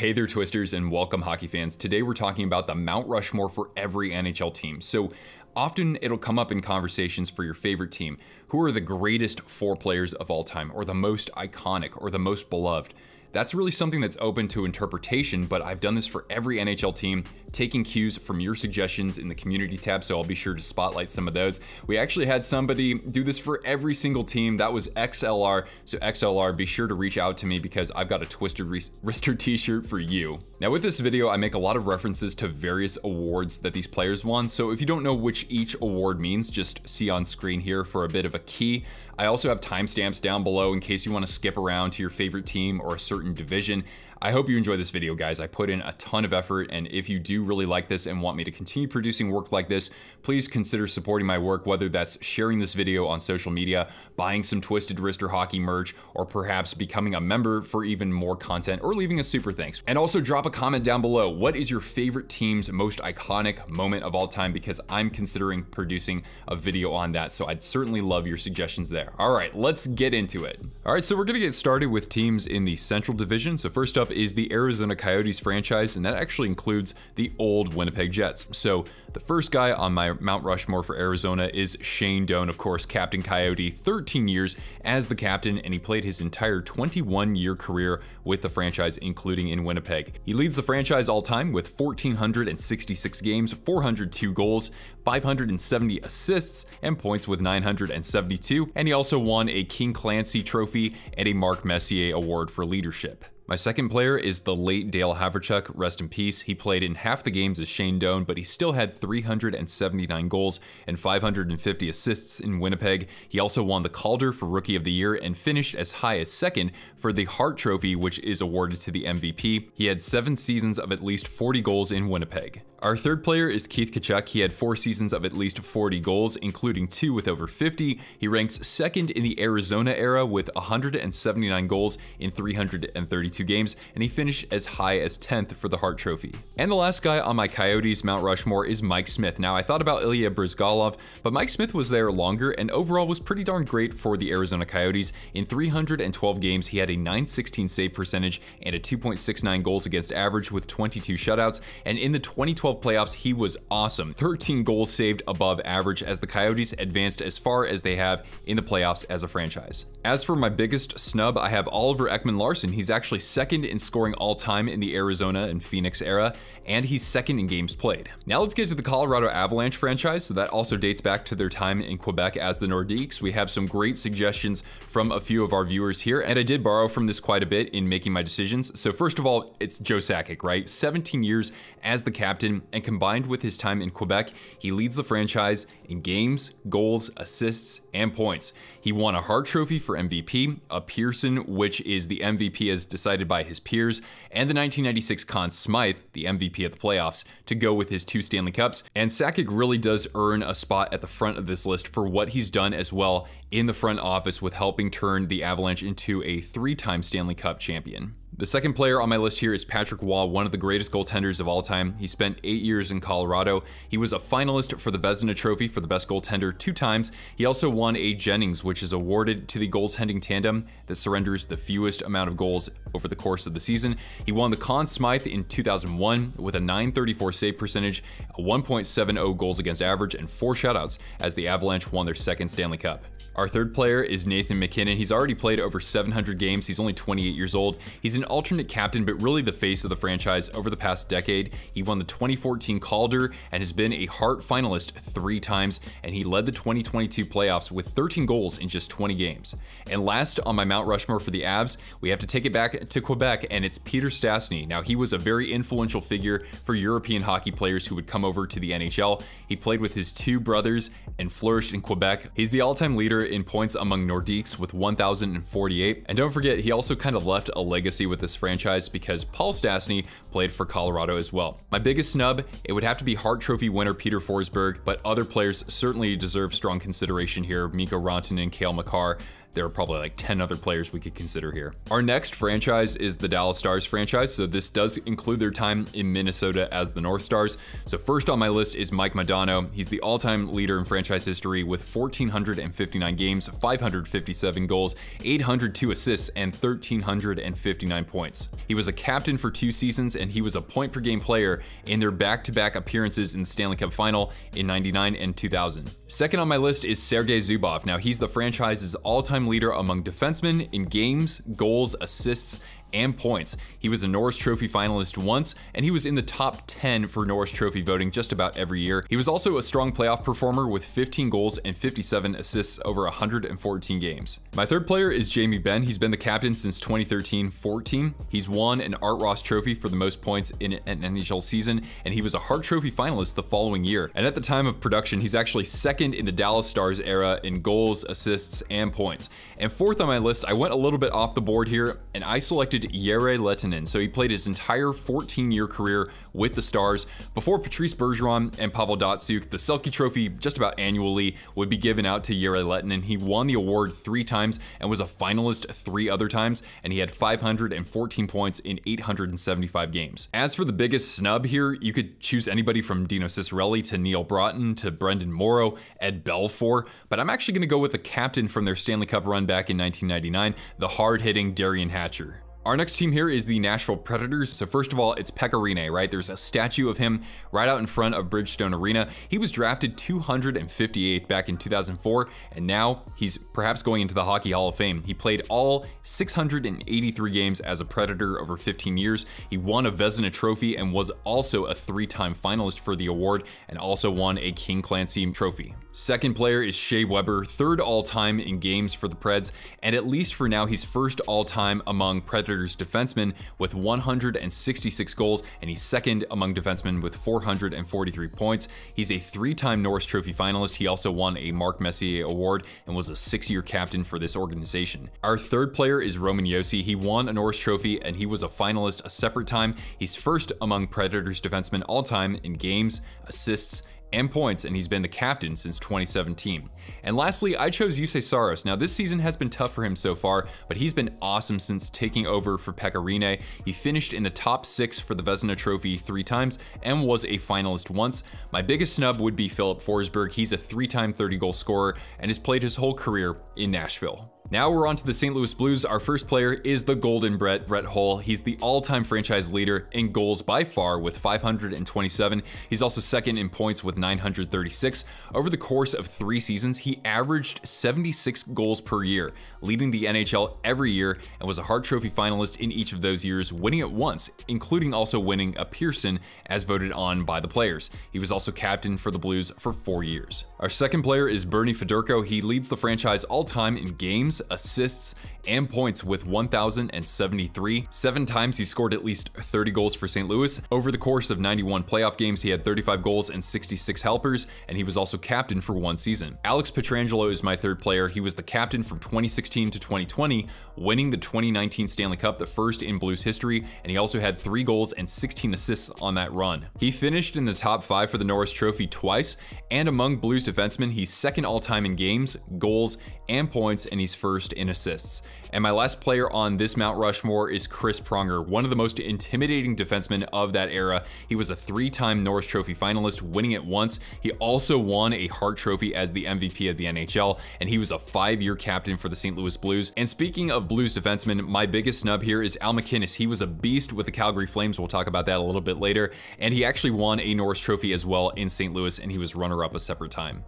Hey there, Twisters, and welcome, hockey fans. Today we're talking about the Mount Rushmore for every NHL team. So often it'll come up in conversations for your favorite team. Who are the greatest four players of all time, or the most iconic, or the most beloved? That's really something that's open to interpretation, but I've done this for every NHL team, taking cues from your suggestions in the community tab, so I'll be sure to spotlight some of those. We actually had somebody do this for every single team. That was XLR. So XLR, be sure to reach out to me because I've got a Twisted Wrister t-shirt for you. Now with this video, I make a lot of references to various awards that these players won. So if you don't know which each award means, just see on screen here for a bit of a key. I also have timestamps down below in case you want to skip around to your favorite team or a certain division. I hope you enjoy this video, guys. I put in a ton of effort, and if you do really like this and want me to continue producing work like this, please consider supporting my work, whether that's sharing this video on social media, buying some Twisted Wrister hockey merch, or perhaps becoming a member for even more content, or leaving a super thanks. And also drop a comment down below. What is your favorite team's most iconic moment of all time? Because I'm considering producing a video on that, so I'd certainly love your suggestions there. All right, let's get into it. All right, so we're gonna get started with teams in the Central Division. So first up is the Arizona Coyotes franchise, and that actually includes the old Winnipeg Jets. So the first guy on my Mount Rushmore for Arizona is Shane Doan, of course, Captain Coyote, 13 years as the captain, and he played his entire 21-year career with the franchise, including in Winnipeg. He leads the franchise all time with 1,466 games, 402 goals, 570 assists, and points with 972, and he also won a King Clancy Trophy and a Marc Messier Award for leadership. My second player is the late Dale Hawerchuk, rest in peace. He played in half the games as Shane Doan, but he still had 379 goals and 550 assists in Winnipeg. He also won the Calder for Rookie of the Year and finished as high as second for the Hart Trophy, which is awarded to the MVP. He had 7 seasons of at least 40 goals in Winnipeg. Our third player is Keith Tkachuk. He had 4 seasons of at least 40 goals, including 2 with over 50. He ranks second in the Arizona era with 179 goals in 332 games, and he finished as high as 10th for the Hart Trophy. And the last guy on my Coyotes Mount Rushmore is Mike Smith. Now, I thought about Ilya Brizgalov, but Mike Smith was there longer and overall was pretty darn great for the Arizona Coyotes. In 312 games, he had a .916 save percentage and a 2.69 goals against average with 22 shutouts, and in the 2012 playoffs, he was awesome. 13 goals saved above average as the Coyotes advanced as far as they have in the playoffs as a franchise. As for my biggest snub, I have Oliver Ekman-Larsson. He's actually second in scoring all time in the Arizona and Phoenix era, and he's second in games played. Now let's get to the Colorado Avalanche franchise. So that also dates back to their time in Quebec as the Nordiques. We have some great suggestions from a few of our viewers here, and I did borrow from this quite a bit in making my decisions. So first of all, it's Joe Sakic, right? 17 years as the captain, and combined with his time in Quebec, he leads the franchise in games, goals, assists, and points. He won a Hart Trophy for MVP, a Pearson, which is the MVP as decided by his peers, and the 1996 Conn Smythe, the MVP of the playoffs, to go with his 2 Stanley Cups. And Sakic really does earn a spot at the front of this list for what he's done as well in the front office with helping turn the Avalanche into a 3-time Stanley Cup champion. The second player on my list here is Patrick Roy, one of the greatest goaltenders of all time. He spent 8 years in Colorado. He was a finalist for the Vezina Trophy for the best goaltender 2 times. He also won a Jennings, which is awarded to the goaltending tandem that surrenders the fewest amount of goals over the course of the season. He won the Conn Smythe in 2001 with a .934 save percentage, a 1.70 goals against average, and 4 shutouts as the Avalanche won their 2nd Stanley Cup. Our third player is Nathan MacKinnon. He's already played over 700 games. He's only 28 years old. He's an alternate captain, but really the face of the franchise over the past decade. He won the 2014 Calder and has been a Hart finalist 3 times, and he led the 2022 playoffs with 13 goals in just 20 games. And last on my Mount Rushmore for the Avs, we have to take it back to Quebec, and it's Peter Stastny. Now, he was a very influential figure for European hockey players who would come over to the NHL. He played with his 2 brothers and flourished in Quebec. He's the all-time leader in points among Nordiques with 1,048. And don't forget, he also kind of left a legacy with this franchise because Paul Stastny played for Colorado as well. My biggest snub, it would have to be Hart Trophy winner Peter Forsberg, but other players certainly deserve strong consideration here. Mikko Rantanen, Kyle MacKinnon, There are probably like 10 other players we could consider here. Our next franchise is the Dallas Stars franchise, so this does include their time in Minnesota as the North Stars. So first on my list is Mike Modano. He's the all-time leader in franchise history with 1,459 games, 557 goals, 802 assists, and 1,359 points. He was a captain for 2 seasons, and he was a point-per-game player in their back-to-back appearances in the Stanley Cup Final in 99 and 2000. Second on my list is Sergei Zubov. Now, he's the franchise's all-time leader among defensemen in games, goals, assists, and points. He was a Norris Trophy finalist once, and he was in the top 10 for Norris Trophy voting just about every year. He was also a strong playoff performer with 15 goals and 57 assists over 114 games. My third player is Jamie Benn. He's been the captain since 2013-14. He's won an Art Ross Trophy for the most points in an NHL season, and he was a Hart Trophy finalist the following year. And at the time of production, he's actually second in the Dallas Stars era in goals, assists, and points. And fourth on my list, I went a little bit off the board here, and I selected Jere Lehtinen. So he played his entire 14-year career with the Stars before Patrice Bergeron and Pavel Datsyuk. The Selke Trophy just about annually would be given out to Jere Lehtinen. He won the award 3 times and was a finalist 3 other times, and he had 514 points in 875 games. As for the biggest snub here, you could choose anybody from Dino Ciccarelli to Neil Broten to Brendan Morrow, Ed Belfour, but I'm actually going to go with the captain from their Stanley Cup run back in 1999, the hard-hitting Darian Hatcher. Our next team here is the Nashville Predators. So first of all, it's Pekka Rinne, right? There's a statue of him right out in front of Bridgestone Arena. He was drafted 258th back in 2004, and now he's perhaps going into the Hockey Hall of Fame. He played all 683 games as a Predator over 15 years. He won a Vezina Trophy and was also a 3-time finalist for the award, and also won a King Clancy Trophy. Second player is Shea Weber, third all-time in games for the Preds, and at least for now, he's first all-time among Predators defensemen with 166 goals, and he's second among defensemen with 443 points. He's a 3-time Norris Trophy finalist. He also won a Marc Messier Award and was a 6-year captain for this organization. Our third player is Roman Josi. He won a Norris Trophy, and he was a finalist a separate time. He's first among Predators defensemen all-time in games, assists, and points, and he's been the captain since 2017. And lastly, I chose Jussi Saros. Now, this season has been tough for him so far, but he's been awesome since taking over for Pekka Rinne. He finished in the top 6 for the Vezina Trophy 3 times and was a finalist once. My biggest snub would be Philip Forsberg. He's a 3-time 30-goal scorer and has played his whole career in Nashville. Now we're on to the St. Louis Blues. Our first player is the Golden Brett Hull. He's the all-time franchise leader in goals by far with 527. He's also second in points with 936. Over the course of 3 seasons, he averaged 76 goals per year, leading the NHL every year, and was a Hart Trophy finalist in each of those years, winning it once, including also winning a Pearson as voted on by the players. He was also captain for the Blues for 4 years. Our second player is Bernie Fedorko. He leads the franchise all-time in games, assists, and points with 1,073. 7 times he scored at least 30 goals for St. Louis. Over the course of 91 playoff games, he had 35 goals and 66 helpers, and he was also captain for 1 season. Alex Petrangelo is my third player. He was the captain from 2016 to 2020, winning the 2019 Stanley Cup, the first in Blues history, and he also had 3 goals and 16 assists on that run. He finished in the top 5 for the Norris Trophy twice, and among Blues defensemen, he's second all-time in games, goals, and points, and he's first in assists. And my last player on this Mount Rushmore is Chris Pronger, one of the most intimidating defensemen of that era. He was a 3-time Norris Trophy finalist, winning it once. He also won a Hart Trophy as the MVP of the NHL, and he was a 5-year captain for the St. Louis Blues. And speaking of Blues defensemen, my biggest snub here is Al MacInnis. He was a beast with the Calgary Flames. We'll talk about that a little bit later. And he actually won a Norris Trophy as well in St. Louis, and he was runner-up a separate time.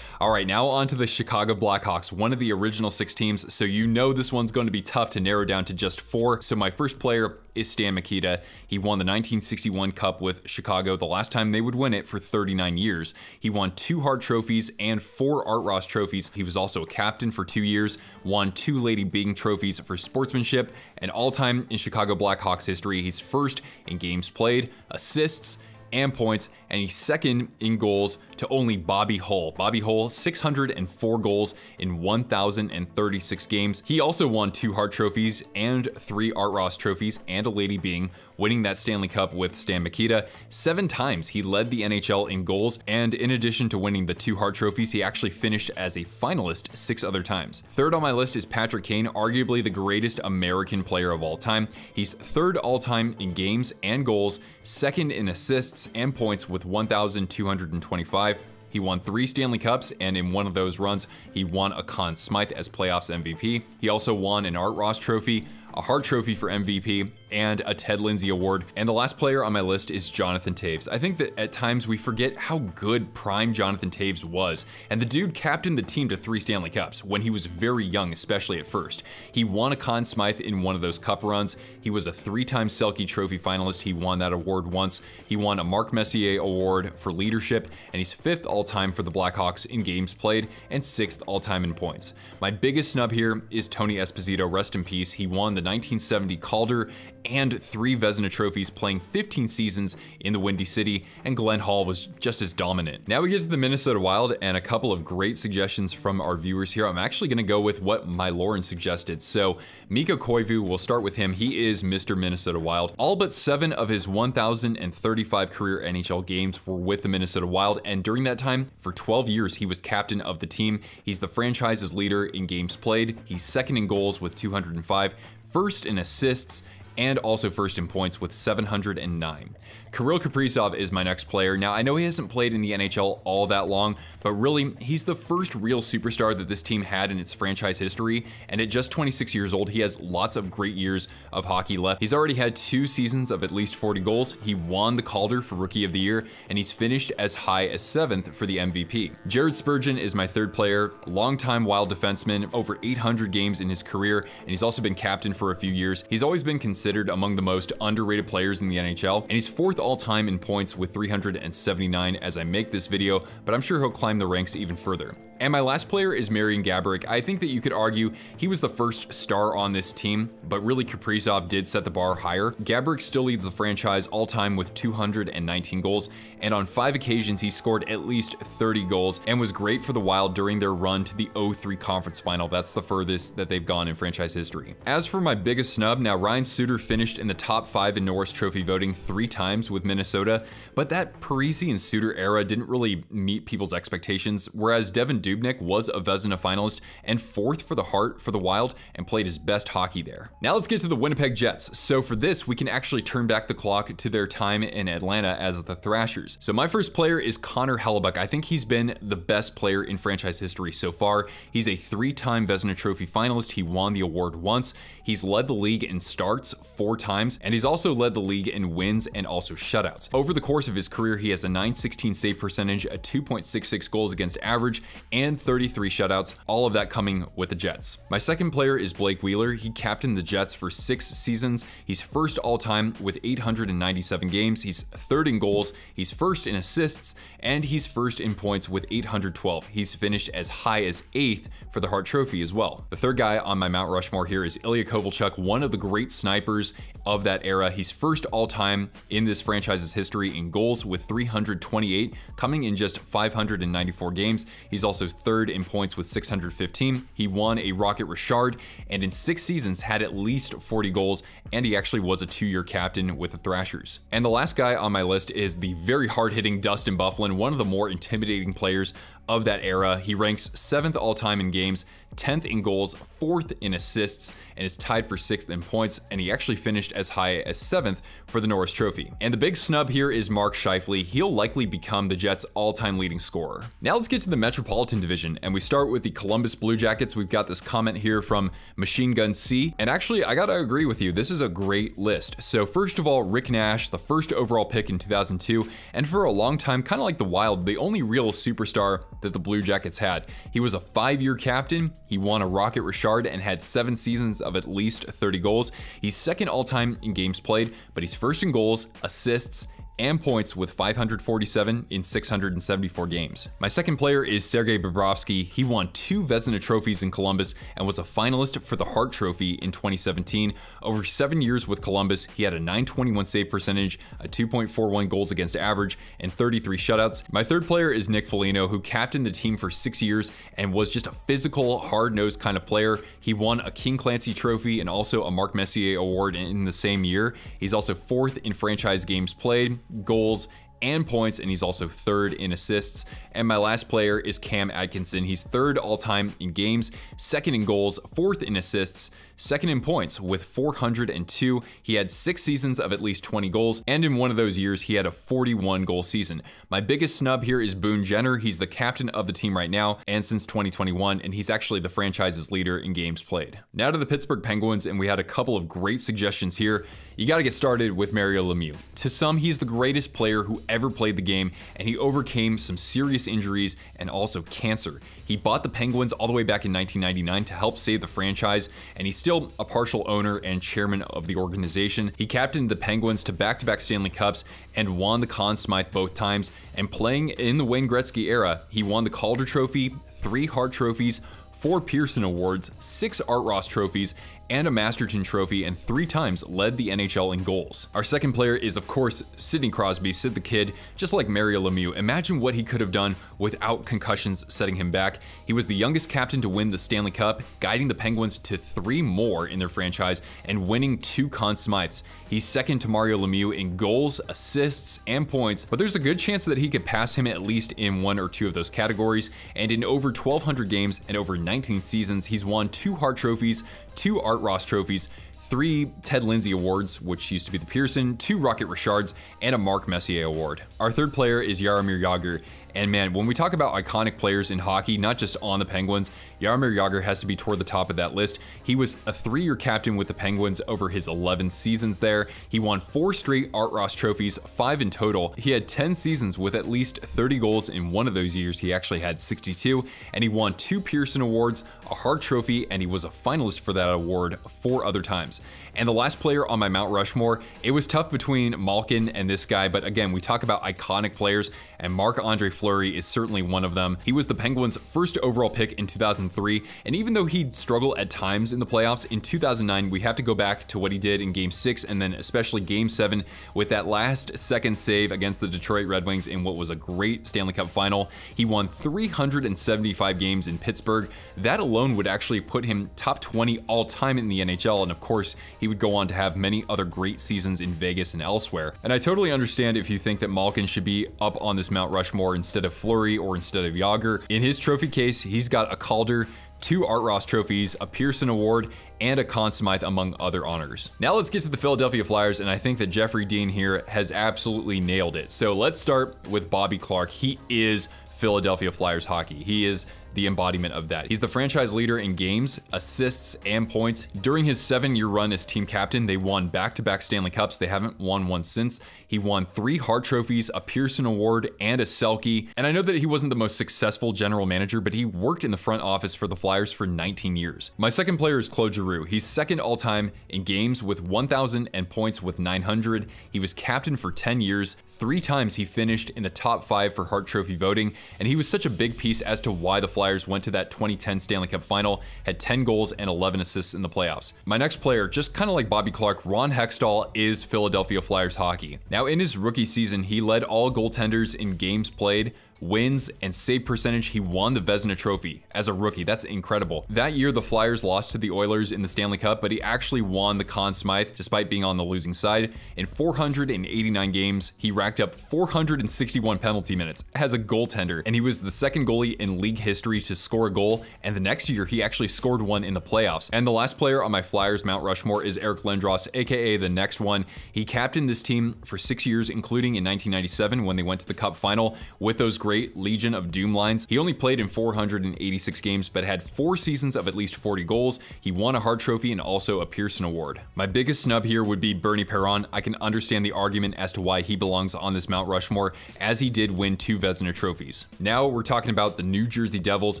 All right, now on to the Chicago Blackhawks, one of the original 6 teams, so you know this one's going to be tough to narrow down to just 4. So my first player is Stan Mikita. He won the 1961 Cup with Chicago, the last time they would win it, for 39 years. He won 2 Hart Trophies and 4 Art Ross Trophies. He was also a captain for 2 years, won 2 Lady Byng Trophies for sportsmanship, and all-time in Chicago Blackhawks history, he's first in games played, assists, and points, and he's second in goals to only Bobby Hull. Bobby Hull, 604 goals in 1,036 games. He also won 2 Hart Trophies and 3 Art Ross Trophies and a Lady Byng, winning that Stanley Cup with Stan Mikita. 7 times he led the NHL in goals, and in addition to winning the 2 Hart trophies, he actually finished as a finalist 6 other times. Third on my list is Patrick Kane, arguably the greatest American player of all time. He's 3rd all-time in games and goals, 2nd in assists and points with 1,225. He won 3 Stanley Cups, and in one of those runs, he won a Conn Smythe as playoffs MVP. He also won an Art Ross Trophy, a Hart Trophy for MVP, and a Ted Lindsay Award. And the last player on my list is Jonathan Toews. I think that at times we forget how good prime Jonathan Toews was, and the dude captained the team to 3 Stanley Cups when he was very young, especially at first. He won a Conn Smythe in one of those cup runs. He was a 3-time Selke Trophy finalist. He won that award once. He won a Marc Messier Award for leadership, and he's 5th all-time for the Blackhawks in games played and 6th all-time in points. My biggest snub here is Tony Esposito, rest in peace. He won the 1970 Calder and 3 Vezina trophies, playing 15 seasons in the Windy City, and Glenn Hall was just as dominant. Now we get to the Minnesota Wild and a couple of great suggestions from our viewers here. I'm actually gonna go with what my Lauren suggested. So Mikko Koivu, we'll start with him. He is Mr. Minnesota Wild. All but 7 of his 1,035 career NHL games were with the Minnesota Wild, and during that time, for 12 years, he was captain of the team. He's the franchise's leader in games played. He's 2nd in goals with 205, 1st in assists, and also 1st in points with 709. Kirill Kaprizov is my next player. Now, I know he hasn't played in the NHL all that long, but really, he's the first real superstar that this team had in its franchise history, and at just 26 years old, he has lots of great years of hockey left. He's already had 2 seasons of at least 40 goals. He won the Calder for Rookie of the Year, and he's finished as high as 7th for the MVP. Jared Spurgeon is my 3rd player, longtime Wild defenseman, over 800 games in his career, and he's also been captain for a few years. He's always been considered among the most underrated players in the NHL, and he's 4th all-time in points with 379 as I make this video, but I'm sure he'll climb the ranks even further. And my last player is Marian Gaborik. I think that you could argue he was the first star on this team, but really Kaprizov did set the bar higher. Gaborik still leads the franchise all-time with 219 goals, and on 5 occasions he scored at least 30 goals and was great for the Wild during their run to the 0-3 conference final. That's the furthest that they've gone in franchise history. As for my biggest snub, now Ryan Suter finished in the top 5 in Norris Trophy voting 3 times with Minnesota, but that Parisi Suter era didn't really meet people's expectations, whereas Devin Dubnyk was a Vezina finalist and 4th for the Hart for the Wild and played his best hockey there. Now let's get to the Winnipeg Jets. So for this, we can actually turn back the clock to their time in Atlanta as the Thrashers. So my first player is Connor Hellebuyck. I think he's been the best player in franchise history so far. He's a 3-time Vezina Trophy finalist. He won the award once. He's led the league in starts 4 times, and he's also led the league in wins and also shutouts. Over the course of his career, he has a .916 save percentage, a 2.66 goals against average, and 33 shutouts, all of that coming with the Jets. My second player is Blake Wheeler. He captained the Jets for 6 seasons. He's 1st all-time with 897 games. He's 3rd in goals. He's 1st in assists, and he's 1st in points with 812. He's finished as high as 8th for the Hart Trophy as well. The third guy on my Mount Rushmore here is Ilya Kovalchuk, one of the great snipers of that era. He's 1st all-time in this franchise's history in goals with 328, coming in just 594 games. He's also 3rd in points with 615. He won a Rocket Richard, and in 6 seasons had at least 40 goals, and he actually was a 2-year captain with the Thrashers. And the last guy on my list is the very hard-hitting Dustin Byfuglien, one of the more intimidating players of that era. He ranks 7th all-time in games, 10th in goals, 4th in assists, and is tied for 6th in points, and he actually finished as high as 7th for the Norris Trophy. And the big snub here is Mark Scheifele. He'll likely become the Jets' all-time leading scorer. Now let's get to the Metropolitan Division, and we start with the Columbus Blue Jackets. We've got this comment here from Machine Gun C, and actually, I gotta agree with you, this is a great list. So first of all, Rick Nash, the 1st overall pick in 2002, and for a long time, kind of like the Wild, the only real superstar that the Blue Jackets had. He was a 5-year captain. He won a Rocket Richard and had 7 seasons of at least 30 goals. He's 2nd all-time in games played, but he's 1st in goals, assists, and points with 547 in 674 games. My second player is Sergei Bobrovsky. He won 2 Vezina trophies in Columbus and was a finalist for the Hart Trophy in 2017. Over 7 years with Columbus, he had a .921 save percentage, a 2.41 goals against average, and 33 shutouts. My third player is Nick Foligno, who captained the team for 6 years and was just a physical, hard-nosed kind of player. He won a King Clancy Trophy and also a Marc Messier Award in the same year. He's also 4th in franchise games played, goals, and points, and he's also 3rd in assists. And my last player is Cam Atkinson. He's 3rd all time in games, 2nd in goals, 4th in assists, 2nd in points with 402. He had 6 seasons of at least 20 goals, and in one of those years, he had a 41 goal season. My biggest snub here is Boone Jenner. He's the captain of the team right now and since 2021, and he's actually the franchise's leader in games played. Now to the Pittsburgh Penguins, and we had a couple of great suggestions here. You got to get started with Mario Lemieux. To some, he's the greatest player who ever played the game, and he overcame some serious injuries and also cancer. He bought the Penguins all the way back in 1999 to help save the franchise, and he's still a partial owner and chairman of the organization. He captained the Penguins to back-to-back Stanley Cups and won the Conn Smythe both times, and playing in the Wayne Gretzky era, he won the Calder Trophy, 3 Hart Trophies, 4 Pearson Awards, 6 Art Ross Trophies, and a Masterton Trophy, and 3 times led the NHL in goals. Our second player is, of course, Sidney Crosby, Sid the Kid. Just like Mario Lemieux, imagine what he could have done without concussions setting him back. He was the youngest captain to win the Stanley Cup, guiding the Penguins to 3 more in their franchise and winning 2 Conn Smythes. He's 2nd to Mario Lemieux in goals, assists, and points, but there's a good chance that he could pass him at least in 1 or 2 of those categories. And in over 1,200 games and over 19 seasons, he's won 2 Hart Trophies, 2 Art Ross Trophies, 3 Ted Lindsay Awards, which used to be the Pearson, 2 Rocket Richards, and a Marc Messier Award. Our third player is Jaromir Jagr. And man, when we talk about iconic players in hockey, not just on the Penguins, Jaromir Jagr has to be toward the top of that list. He was a 3-year captain with the Penguins over his 11 seasons there. He won 4 straight Art Ross trophies, 5 in total. He had 10 seasons with at least 30 goals. In one of those years, he actually had 62, and he won 2 Pearson Awards, a Hart Trophy, and he was a finalist for that award 4 other times. And the last player on my Mount Rushmore, it was tough between Malkin and this guy, but again, we talk about iconic players, and Marc-Andre Fleury is certainly one of them. He was the Penguins' first overall pick in 2003, and even though he'd struggle at times in the playoffs, in 2009, we have to go back to what he did in Game 6 and then especially Game 7 with that last second save against the Detroit Red Wings in what was a great Stanley Cup final. He won 375 games in Pittsburgh. That alone would actually put him top 20 all time in the NHL, and of course, he would go on to have many other great seasons in Vegas and elsewhere. And I totally understand if you think that Malkin should be up on this Mount Rushmore instead of Fleury or instead of Jagr. In his trophy case, he's got a Calder, 2 Art Ross trophies, a Pearson Award, and a Conn Smythe, among other honors. Now let's get to the Philadelphia Flyers, and I think that Jeffrey Dean here has absolutely nailed it. So let's start with Bobby Clarke. He is Philadelphia Flyers hockey. He is the embodiment of that. He's the franchise leader in games, assists, and points. During his 7-year run as team captain, they won back-to-back Stanley Cups. They haven't won one since. He won 3 Hart Trophies, a Pearson Award, and a Selke. And I know that he wasn't the most successful general manager, but he worked in the front office for the Flyers for 19 years. My second player is Claude Giroux. He's 2nd all-time in games with 1,000 and points with 900. He was captain for 10 years. 3 times he finished in the top 5 for Hart Trophy voting, and he was such a big piece as to why the Flyers went to that 2010 Stanley Cup final, had 10 goals and 11 assists in the playoffs. My next player, just kind of like Bobby Clarke, Ron Hextall is Philadelphia Flyers hockey. Now in his rookie season, he led all goaltenders in games played, wins, and save percentage. He won the Vezina Trophy as a rookie. That's incredible. That year, the Flyers lost to the Oilers in the Stanley Cup, but he actually won the Conn Smythe despite being on the losing side. In 489 games, he racked up 461 penalty minutes as a goaltender, and he was the 2nd goalie in league history to score a goal, and the next year, he actually scored one in the playoffs. And the last player on my Flyers Mount Rushmore is Eric Lindros, aka the next one. He captained this team for 6 years, including in 1997 when they went to the Cup final with those great Legion of Doom lines. He only played in 486 games, but had 4 seasons of at least 40 goals. He won a Hart Trophy and also a Pearson Award. My biggest snub here would be Bernie Perron. I can understand the argument as to why he belongs on this Mount Rushmore, as he did win 2 Vezina trophies. Now we're talking about the New Jersey Devils.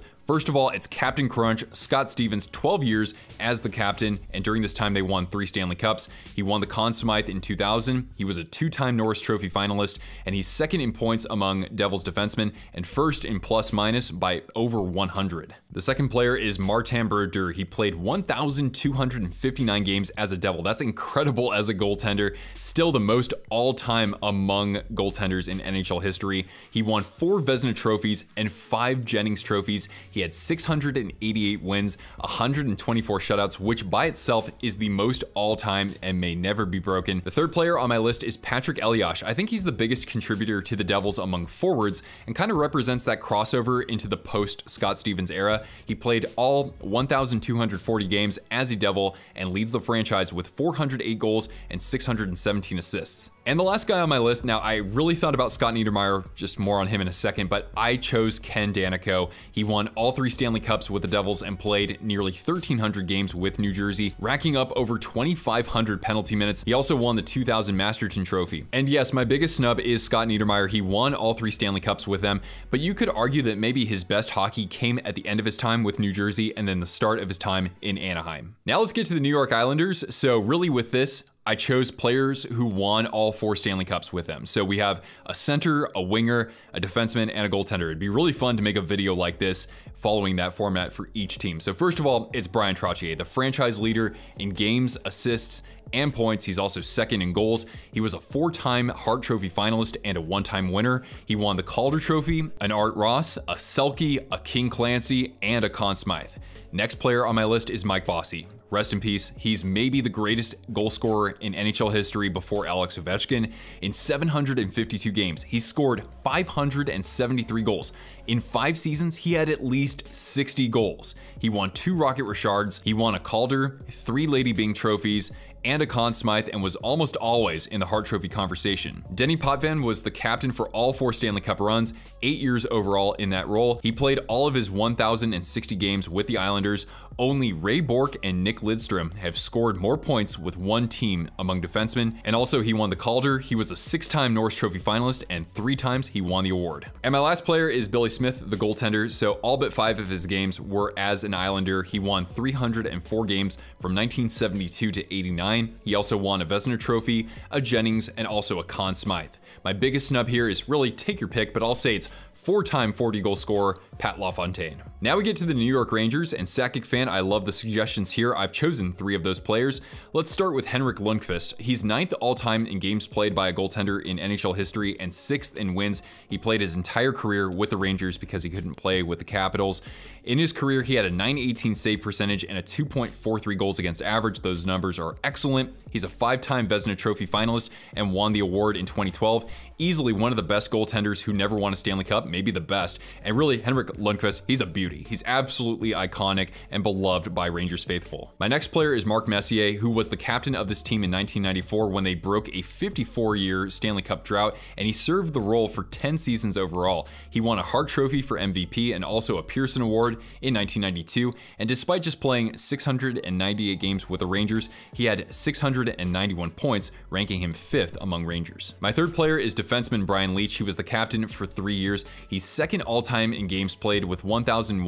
First of all, it's Captain Crunch, Scott Stevens, 12 years as the captain, and during this time they won 3 Stanley Cups. He won the Conn Smythe in 2000, he was a 2-time Norris Trophy finalist, and he's second in points among Devils defensemen, and first in plus-minus by over 100. The second player is Martin Brodeur. He played 1,259 games as a Devil. That's incredible as a goaltender, still the most all-time among goaltenders in NHL history. He won 4 Vezina trophies and 5 Jennings trophies. He had 688 wins, 124 shutouts, which by itself is the most all-time and may never be broken. The third player on my list is Patrick Elias. I think he's the biggest contributor to the Devils among forwards and kind of represents that crossover into the post-Scott Stevens era. He played all 1,240 games as a Devil and leads the franchise with 408 goals and 617 assists. And the last guy on my list, now I really thought about Scott Niedermayer, just more on him in a second, but I chose Ken Danico. He won all 3 Stanley Cups with the Devils and played nearly 1,300 games with New Jersey, racking up over 2,500 penalty minutes. He also won the 2000 Masterton Trophy. And yes, my biggest snub is Scott Niedermayer. He won all 3 Stanley Cups with them, but you could argue that maybe his best hockey came at the end of his time with New Jersey and then the start of his time in Anaheim. Now let's get to the New York Islanders. So really with this, I chose players who won all 4 Stanley Cups with them. So we have a center, a winger, a defenseman, and a goaltender. It'd be really fun to make a video like this following that format for each team. So first of all, it's Brian Trottier, the franchise leader in games, assists, and points. He's also second in goals. He was a 4-time Hart Trophy finalist and a 1-time winner. He won the Calder Trophy, an Art Ross, a Selke, a King Clancy, and a Conn Smythe. Next player on my list is Mike Bossy. Rest in peace. He's maybe the greatest goal scorer in NHL history before Alex Ovechkin. In 752 games, he scored 573 goals. In 5 seasons, he had at least 60 goals. He won 2 Rocket Richards. He won a Calder, 3 Lady Byng trophies, and a Conn Smythe, and was almost always in the Hart Trophy conversation. Denny Potvin was the captain for all 4 Stanley Cup runs, 8 years overall in that role. He played all of his 1,060 games with the Islanders. Only Ray Bourque and Nick Lidstrom have scored more points with one team among defensemen. And also he won the Calder. He was a 6-time Norris Trophy finalist, and 3 times he won the award. And my last player is Billy Smith, the goaltender. So all but 5 of his games were as an Islander. He won 304 games from 1972 to 89. He also won a Vezina Trophy, a Jennings, and also a Conn Smythe. My biggest snub here is really take your pick, but I'll say it's 4-time 40-goal scorer Pat LaFontaine. Now we get to the New York Rangers, and Sakic fan, I love the suggestions here. I've chosen 3 of those players. Let's start with Henrik Lundqvist. He's 9th all-time in games played by a goaltender in NHL history and 6th in wins. He played his entire career with the Rangers because he couldn't play with the Capitals. In his career, he had a .918 save percentage and a 2.43 goals against average. Those numbers are excellent. He's a 5-time Vezina Trophy finalist and won the award in 2012. Easily one of the best goaltenders who never won a Stanley Cup, maybe the best. And really, Henrik Lundqvist, he's a beauty. He's absolutely iconic and beloved by Rangers faithful. My next player is Marc Messier, who was the captain of this team in 1994 when they broke a 54-year Stanley Cup drought, and he served the role for 10 seasons overall. He won a Hart Trophy for MVP and also a Pearson Award in 1992, and despite just playing 698 games with the Rangers, he had 691 points, ranking him 5th among Rangers. My third player is defenseman Brian Leach. He was the captain for 3 years. He's 2nd all-time in games played with 1,129,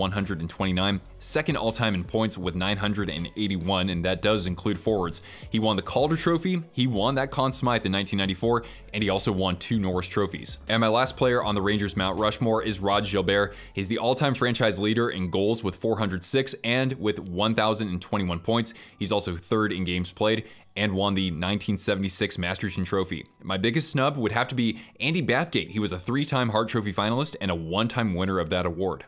2nd all-time in points with 981, and that does include forwards. He won the Calder Trophy, he won that Conn Smythe in 1994, and he also won 2 Norris Trophies. And my last player on the Rangers Mount Rushmore is Rod Gilbert. He's the all-time franchise leader in goals with 406 and with 1,021 points. He's also 3rd in games played and won the 1976 Masterton Trophy. My biggest snub would have to be Andy Bathgate. He was a 3-time Hart Trophy finalist and a 1-time winner of that award.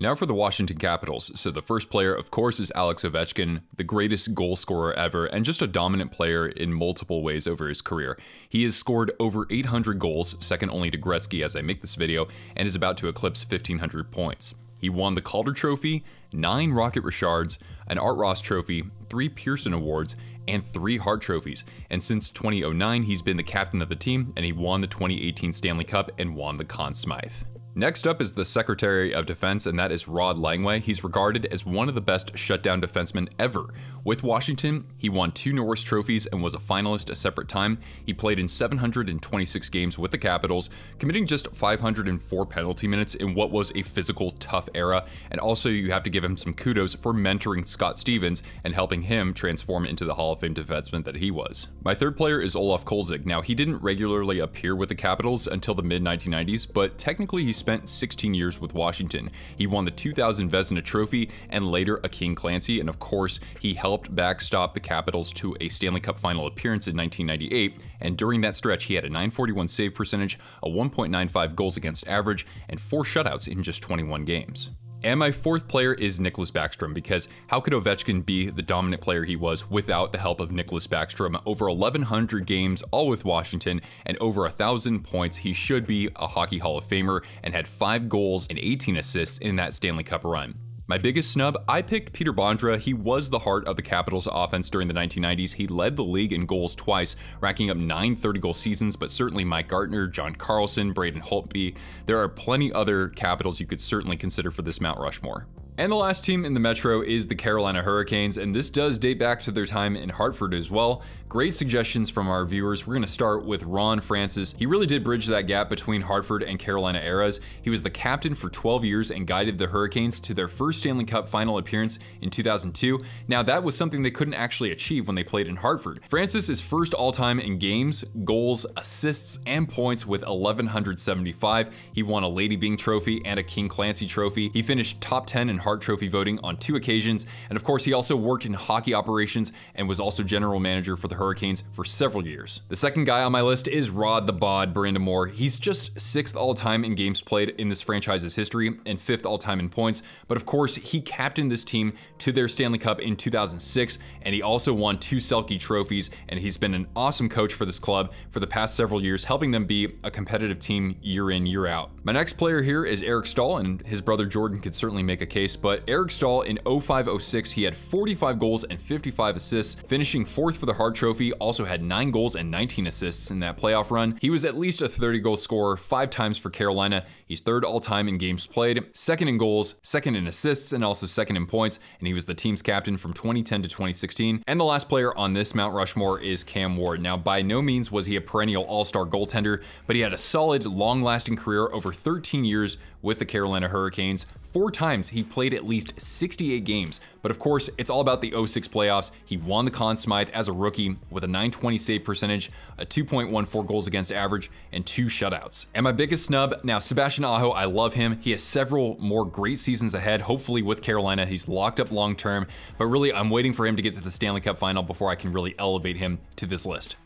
Now for the Washington Capitals. So the first player, of course, is Alex Ovechkin, the greatest goal scorer ever and just a dominant player in multiple ways over his career. He has scored over 800 goals, second only to Gretzky as I make this video, and is about to eclipse 1,500 points. He won the Calder Trophy, 9 Rocket Richards, an Art Ross Trophy, 3 Pearson Awards, and 3 Hart Trophies. And since 2009, he's been the captain of the team, and he won the 2018 Stanley Cup and won the Conn Smythe. Next up is the Secretary of Defense, and that is Rod Langway. He's regarded as one of the best shutdown defensemen ever. With Washington, he won 2 Norris trophies and was a finalist a separate time. He played in 726 games with the Capitals, committing just 504 penalty minutes in what was a physical, tough era. And also, you have to give him some kudos for mentoring Scott Stevens and helping him transform into the Hall of Fame defenseman that he was. My third player is Olaf Kolzig. Now, he didn't regularly appear with the Capitals until the mid-1990s, but technically he spent 16 years with Washington. He won the 2000 Vezina Trophy and later a King Clancy, and of course, he helped backstop the Capitals to a Stanley Cup final appearance in 1998, and during that stretch, he had a .941 save percentage, a 1.95 goals against average, and 4 shutouts in just 21 games. And my fourth player is Nicklas Backstrom, because how could Ovechkin be the dominant player he was without the help of Nicklas Backstrom? Over 1,100 games, all with Washington, and over 1,000 points, he should be a Hockey Hall of Famer and had 5 goals and 18 assists in that Stanley Cup run. My biggest snub, I picked Peter Bondra. He was the heart of the Capitals offense during the 1990s. He led the league in goals twice, racking up 9 30-goal seasons, but certainly Mike Gartner, John Carlson, Braden Holtby. There are plenty other Capitals you could certainly consider for this Mount Rushmore. And the last team in the Metro is the Carolina Hurricanes, and this does date back to their time in Hartford as well. Great suggestions from our viewers. We're going to start with Ron Francis. He really did bridge that gap between Hartford and Carolina eras. He was the captain for 12 years and guided the Hurricanes to their first Stanley Cup final appearance in 2002. Now, that was something they couldn't actually achieve when they played in Hartford. Francis is first all-time in games, goals, assists, and points with 1,175. He won a Lady Byng Trophy and a King Clancy Trophy. He finished top 10 in Hart Trophy voting on 2 occasions, and of course he also worked in hockey operations and was also general manager for the Hurricanes for several years. The second guy on my list is Rod the Bod Brandon Moore. He's just 6th all-time in games played in this franchise's history and 5th all-time in points, but of course he captained this team to their Stanley Cup in 2006, and he also won 2 Selke trophies, and he's been an awesome coach for this club for the past several years, helping them be a competitive team year in, year out. My next player here is Eric Stahl, and his brother Jordan could certainly make a case, but Eric Stahl in 05-06, he had 45 goals and 55 assists, finishing 4th for the Hart Trophy, also had 9 goals and 19 assists in that playoff run. He was at least a 30-goal scorer 5 times for Carolina. He's 3rd all-time in games played, 2nd in goals, 2nd in assists, and also 2nd in points, and he was the team's captain from 2010 to 2016. And the last player on this Mount Rushmore is Cam Ward. Now, by no means was he a perennial all-star goaltender, but he had a solid, long-lasting career over 13 years with the Carolina Hurricanes. 4 times he played at least 68 games, but of course it's all about the 06 playoffs. He won the Conn Smythe as a rookie with a .920 save percentage, a 2.14 goals against average, and 2 shutouts. And my biggest snub, now Sebastian Aho, I love him. He has several more great seasons ahead, hopefully with Carolina. He's locked up long term, but really I'm waiting for him to get to the Stanley Cup final before I can really elevate him to this list.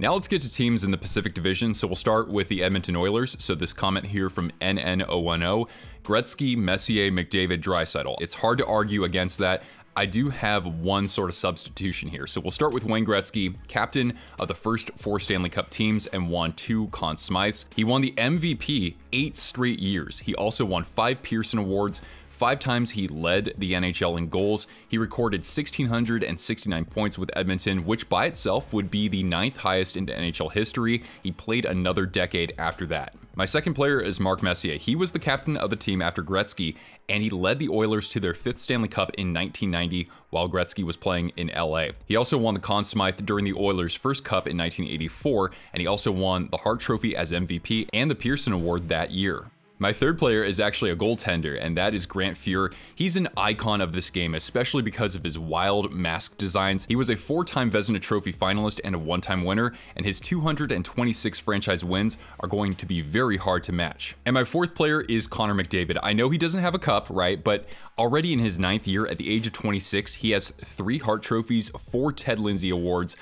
Now let's get to teams in the Pacific Division. So we'll start with the Edmonton Oilers. So this comment here from NN010, Gretzky, Messier, McDavid, Draisaitl. It's hard to argue against that. I do have one sort of substitution here. So we'll start with Wayne Gretzky, captain of the first 4 Stanley Cup teams and won 2 Conn Smythes. He won the MVP 8 straight years. He also won 5 Pearson Awards. 5 times he led the NHL in goals. He recorded 1,669 points with Edmonton, which by itself would be the 9th highest in NHL history. He played another decade after that. My second player is Mark Messier. He was the captain of the team after Gretzky, and he led the Oilers to their 5th Stanley Cup in 1990 while Gretzky was playing in LA. He also won the Conn Smythe during the Oilers' first cup in 1984, and he also won the Hart Trophy as MVP and the Pearson Award that year. My third player is actually a goaltender, and that is Grant Fuhr. He's an icon of this game, especially because of his wild mask designs. He was a 4-time Vezina Trophy finalist and a 1-time winner, and his 226 franchise wins are going to be very hard to match. And my fourth player is Connor McDavid. I know he doesn't have a cup, right? But already in his 9th year at the age of 26, he has 3 Hart Trophies, 4 Ted Lindsay Awards,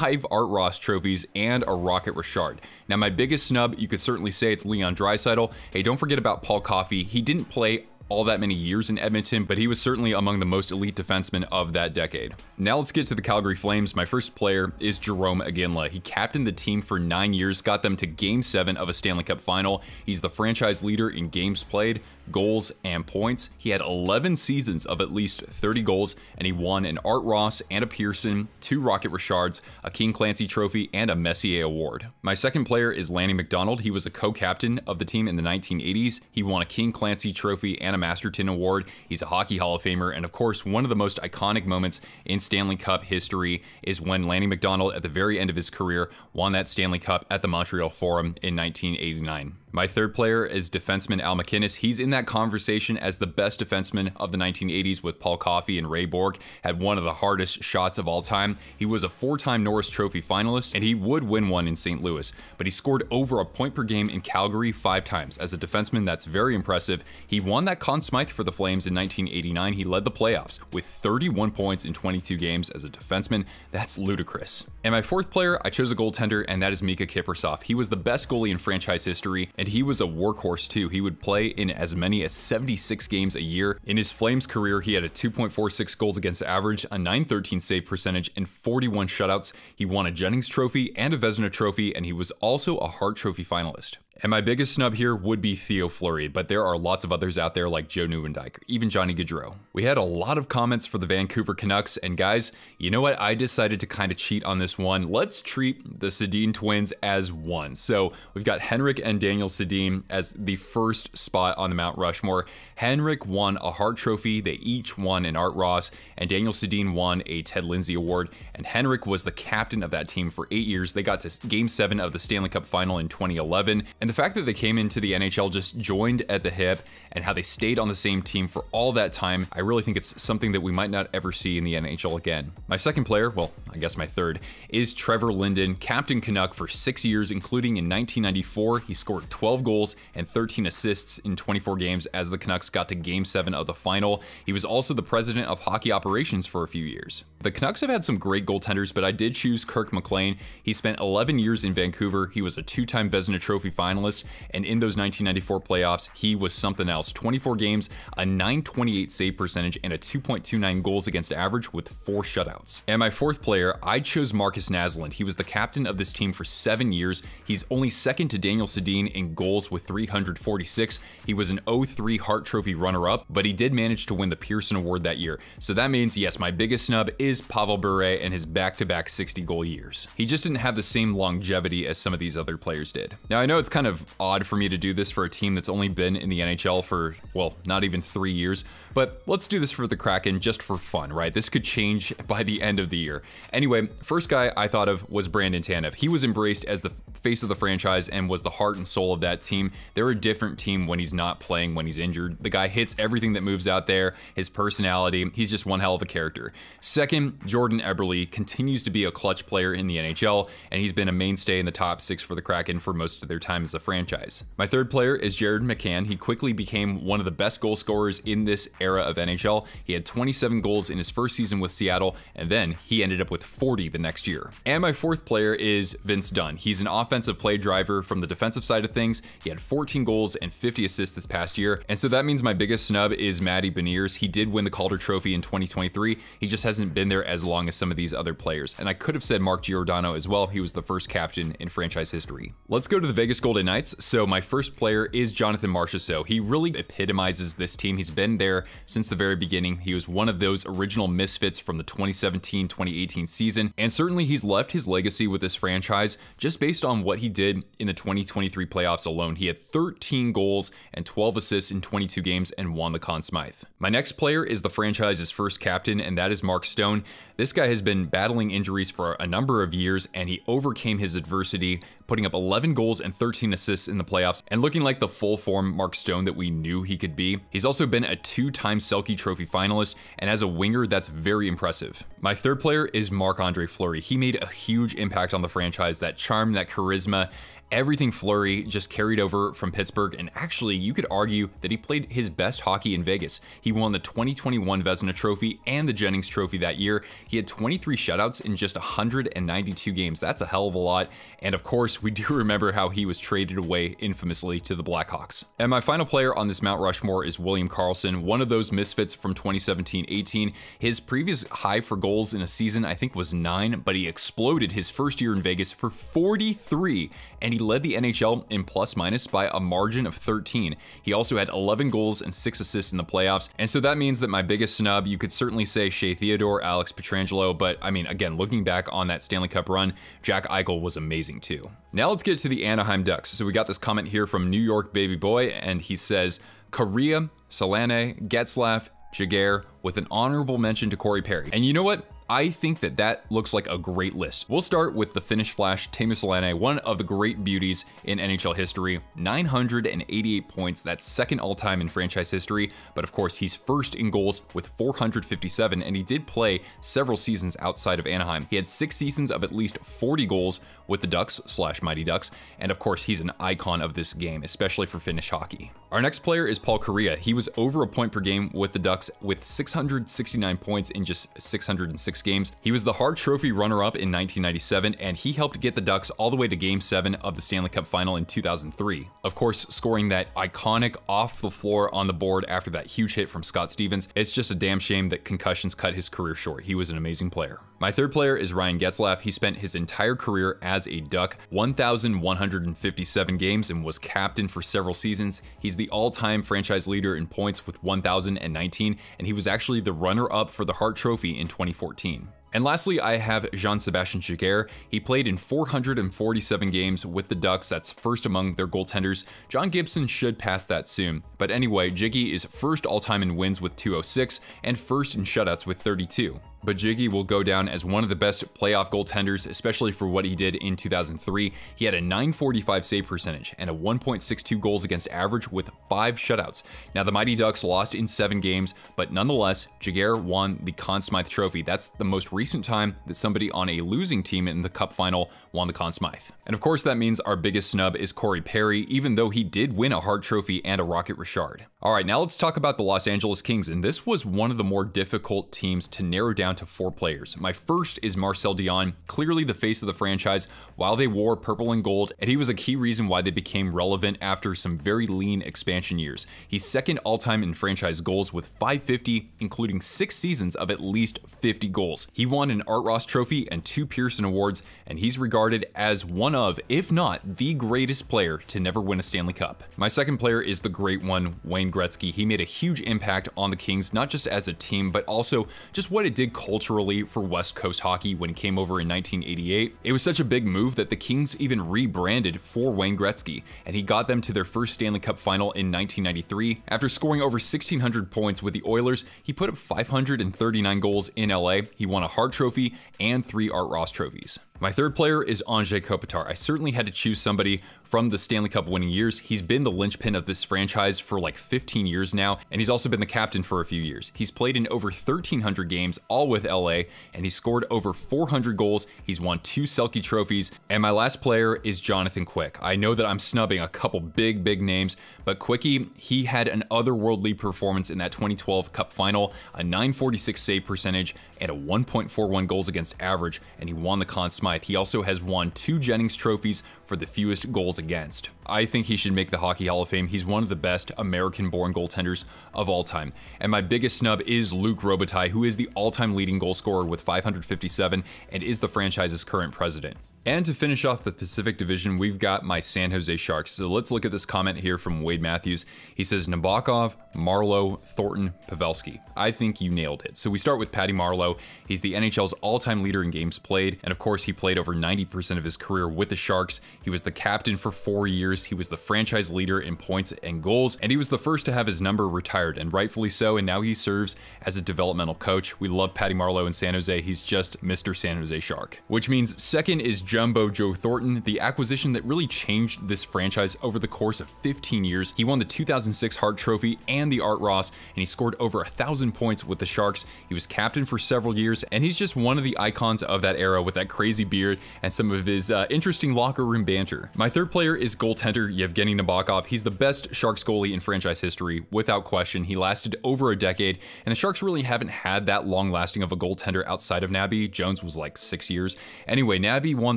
5 Art Ross trophies, and a Rocket Richard. Now, my biggest snub, you could certainly say it's Leon Draisaitl. Hey, don't forget about Paul Coffey. He didn't play all that many years in Edmonton, but he was certainly among the most elite defensemen of that decade. Now let's get to the Calgary Flames. My first player is Jarome Iginla. He captained the team for 9 years, got them to Game 7 of a Stanley Cup final. He's the franchise leader in games played, goals, and points. He had 11 seasons of at least 30 goals, and he won an Art Ross and a Pearson, 2 Rocket Richards, a King Clancy Trophy, and a Messier Award. My second player is Lanny McDonald. He was a co-captain of the team in the 1980s. He won a King Clancy Trophy and a Masterton Award. He's a Hockey Hall of Famer, and of course, one of the most iconic moments in Stanley Cup history is when Lanny McDonald, at the very end of his career, won that Stanley Cup at the Montreal Forum in 1989. My third player is defenseman Al MacInnis. He's in that conversation as the best defenseman of the 1980s with Paul Coffey and Ray Borg, had one of the hardest shots of all time. He was a 4-time Norris Trophy finalist, and he would win one in St. Louis, but he scored over a point per game in Calgary 5 times. As a defenseman, that's very impressive. He won that Conn Smythe for the Flames in 1989. He led the playoffs with 31 points in 22 games as a defenseman. That's ludicrous. And my fourth player, I chose a goaltender, and that is Mika Kiprusoff. He was the best goalie in franchise history, and he was a workhorse too. He would play in as many as 76 games a year. In his Flames career, he had a 2.46 goals against average, a 913 save percentage, and 41 shutouts. He won a Jennings Trophy and a Vezina Trophy, and he was also a Hart Trophy finalist. And my biggest snub here would be Theo Fleury, but there are lots of others out there like Joe Neuendijk, even Johnny Gaudreau. We had a lot of comments for the Vancouver Canucks, and guys, you know what? I decided to kind of cheat on this one. Let's treat the Sedin twins as one. So we've got Henrik and Daniel Sedin as the first spot on the Mount Rushmore. Henrik won a Hart Trophy. They each won an Art Ross, and Daniel Sedin won a Ted Lindsay Award. And Henrik was the captain of that team for 8 years. They got to Game 7 of the Stanley Cup Final in 2011. And the fact that they came into the NHL just joined at the hip, and how they stayed on the same team for all that time, I really think it's something that we might not ever see in the NHL again. My second player, well, I guess my third, is Trevor Linden, captain Canuck for 6 years, including in 1994. He scored 12 goals and 13 assists in 24 games as the Canucks got to Game 7 of the final. He was also the president of hockey operations for a few years. The Canucks have had some great goaltenders, but I did choose Kirk McLean. He spent 11 years in Vancouver. He was a 2-time Vezina Trophy finalist, and in those 1994 playoffs, he was something else. 24 games, a 928 save percentage, and a 2.29 goals against average with 4 shutouts. And my fourth player, I chose Marcus Naslund. He was the captain of this team for 7 years. He's only second to Daniel Sedin in goals with 346. He was an 2003 Hart Trophy runner-up, but he did manage to win the Pearson Award that year. So that means, yes, my biggest snub is Pavel Bure and his back-to-back 60-goal years. He just didn't have the same longevity as some of these other players did. Now, I know it's kind of odd for me to do this for a team that's only been in the NHL for, well, not even 3 years, but let's do this for the Kraken just for fun, right? This could change by the end of the year. Anyway, first guy I thought of was Brandon Tanev. He was embraced as the face of the franchise and was the heart and soul of that team. They're a different team when he's not playing, when he's injured. The guy hits everything that moves out there, his personality, he's just one hell of a character. Second, Jordan Eberle continues to be a clutch player in the NHL, and he's been a mainstay in the top 6 for the Kraken for most of their time as a franchise. My third player is Jared McCann. He quickly became one of the best goal scorers in this era of NHL. He had 27 goals in his first season with Seattle, and then he ended up with 40 the next year. And my fourth player is Vince Dunn. He's an offensive play driver from the defensive side of things. He had 14 goals and 50 assists this past year, and so that means my biggest snub is Matty Beniers. He did win the Calder Trophy in 2023. He just hasn't been there as long as some of these other players, and I could have said Mark Giordano as well. He was the first captain in franchise history. Let's go to the Vegas Golden Knights. So my first player is Jonathan Marchessault. He really epitomizes this team. He's been there since the very beginning. He was one of those original misfits from the 2017-2018 season, and certainly he's left his legacy with this franchise just based on what he did in the 2023 playoffs alone. He had 13 goals and 12 assists in 22 games and won the Conn Smythe. My next player is the franchise's first captain, and that is Mark Stone. This guy has been battling injuries for a number of years, and he overcame his adversity, putting up 11 goals and 13 assists in the playoffs and looking like the full form Mark Stone that we knew he could be. He's also been a 2-time Selke Trophy finalist, and as a winger, that's very impressive. My third player is Marc-Andre Fleury. He made a huge impact on the franchise, that charm, that charisma, everything Fleury just carried over from Pittsburgh, and actually you could argue that he played his best hockey in Vegas. He won the 2021 Vezina Trophy and the Jennings Trophy that year. He had 23 shutouts in just 192 games. That's a hell of a lot. And of course, we do remember how he was traded away infamously to the Blackhawks. And my final player on this Mount Rushmore is William Karlsson, one of those misfits from 2017-18. His previous high for goals in a season, I think, was 9, but he exploded his first year in Vegas for 43, and he led the NHL in plus-minus by a margin of 13. He also had 11 goals and 6 assists in the playoffs, and so that means that my biggest snub, you could certainly say Shea Theodore, Alex Petrangelo, but I mean, again, looking back on that Stanley Cup run, Jack Eichel was amazing too. Now let's get to the Anaheim Ducks. So we got this comment here from New York Baby Boy, and he says, Correa, Salane, Getzlaf, Jagr, with an honorable mention to Corey Perry. And you know what? I think that that looks like a great list. We'll start with the Finnish Flash, Teemu Selänne, one of the great beauties in NHL history. 988 points, that's second all-time in franchise history, but of course he's first in goals with 457, and he did play several seasons outside of Anaheim. He had 6 seasons of at least 40 goals with the Ducks / Mighty Ducks, and of course he's an icon of this game, especially for Finnish hockey. Our next player is Paul Correa. He was over a point per game with the Ducks with 669 points in just 660 games. He was the Hart Trophy runner-up in 1997, and he helped get the Ducks all the way to Game 7 of the Stanley Cup Final in 2003. Of course, scoring that iconic off the floor on the board after that huge hit from Scott Stevens. It's just a damn shame that concussions cut his career short. He was an amazing player. My third player is Ryan Getzlaf. He spent his entire career as a Duck, 1,157 games, and was captain for several seasons. He's the all-time franchise leader in points with 1,019, and he was actually the runner-up for the Hart Trophy in 2014. And lastly, I have Jean-Sébastien Jagr. He played in 447 games with the Ducks. That's first among their goaltenders. John Gibson should pass that soon. But anyway, Jiggy is first all-time in wins with 206 and first in shutouts with 32. But Jiggy will go down as one of the best playoff goaltenders, especially for what he did in 2003. He had a .945 save percentage and a 1.62 goals against average with 5 shutouts. Now, the Mighty Ducks lost in 7 games, but nonetheless, Jagr won the Conn Smythe Trophy. That's the most recent time that somebody on a losing team in the Cup Final won the Conn Smythe. And of course, that means our biggest snub is Corey Perry, even though he did win a Hart Trophy and a Rocket Richard. All right, now let's talk about the Los Angeles Kings, and this was one of the more difficult teams to narrow down to 4 players. My first is Marcel Dion, clearly the face of the franchise while they wore purple and gold, and he was a key reason why they became relevant after some very lean expansion years. He's second all-time in franchise goals with 550, including 6 seasons of at least 50 goals. He won an Art Ross Trophy and 2 Pearson Awards, and he's regarded as one of, if not the greatest player to never win a Stanley Cup. My second player is the great one, Wayne Gretzky. He made a huge impact on the Kings, not just as a team, but also just what it did culturally for West Coast hockey when he came over in 1988. It was such a big move that the Kings even rebranded for Wayne Gretzky, and he got them to their first Stanley Cup final in 1993. After scoring over 1,600 points with the Oilers, he put up 539 goals in LA. He won a Hart Trophy and 3 Art Ross Trophies. My third player is Anze Kopitar. I certainly had to choose somebody from the Stanley Cup winning years. He's been the linchpin of this franchise for like 15 years now, and he's also been the captain for a few years. He's played in over 1,300 games, all with LA, and he scored over 400 goals. He's won 2 Selke trophies. And my last player is Jonathan Quick. I know that I'm snubbing a couple big names, but Quickie, he had an otherworldly performance in that 2012 Cup Final, a .946 save percentage and a 1.41 goals against average, and he won the Conn Smythe. He also has won 2 Jennings trophies for the fewest goals against. I think he should make the Hockey Hall of Fame. He's one of the best American-born goaltenders of all time. And my biggest snub is Luc Robitaille, who is the all-time leading goal scorer with 557 and is the franchise's current president. And to finish off the Pacific Division, we've got my San Jose Sharks. So let's look at this comment here from Wade Matthews. He says, Nabokov, Marlowe, Thornton, Pavelski. I think you nailed it. So we start with Patty Marlowe. He's the NHL's all-time leader in games played. And of course, he played over 90% of his career with the Sharks. He was the captain for 4 years. He was the franchise leader in points and goals. And he was the first to have his number retired, and rightfully so. And now he serves as a developmental coach. We love Patty Marlowe in San Jose. He's just Mr. San Jose Shark. Which means second is Jumbo Joe Thornton, the acquisition that really changed this franchise over the course of 15 years. He won the 2006 Hart Trophy and the Art Ross, and he scored over 1,000 points with the Sharks. He was captain for several years, and he's just one of the icons of that era with that crazy beard and some of his interesting locker room banter. My third player is goaltender Yevgeny Nabokov. He's the best Sharks goalie in franchise history, without question. He lasted over a decade, and the Sharks really haven't had that long-lasting of a goaltender outside of Naby. Jones was like 6 years. Anyway, Naby won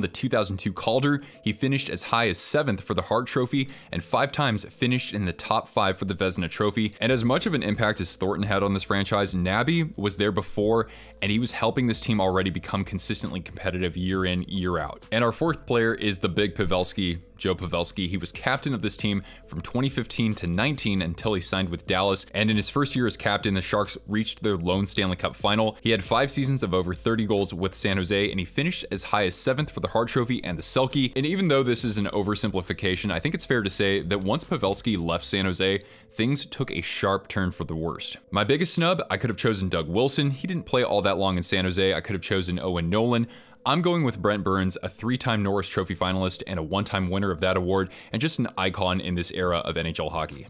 the 2002 Calder. He finished as high as 7th for the Hart Trophy and 5 times finished in the top 5 for the Vezina Trophy. And as much of an impact as Thornton had on this franchise, Naby was there before, and he was helping this team already become consistently competitive year in, year out. And our fourth player is the big Pavelski, Joe Pavelski. He was captain of this team from 2015 to 19 until he signed with Dallas. And in his first year as captain, the Sharks reached their lone Stanley Cup final. He had 5 seasons of over 30 goals with San Jose, and he finished as high as 7th for the Hart Trophy and the Selke. And even though this is an oversimplification, I think it's fair to say that once Pavelski left San Jose, things took a sharp turn for the worst. My biggest snub, I could have chosen Doug Wilson. He didn't play all that long in San Jose. I could have chosen Owen Nolan. I'm going with Brent Burns, a 3-time Norris Trophy finalist and a 1-time winner of that award, and just an icon in this era of NHL hockey.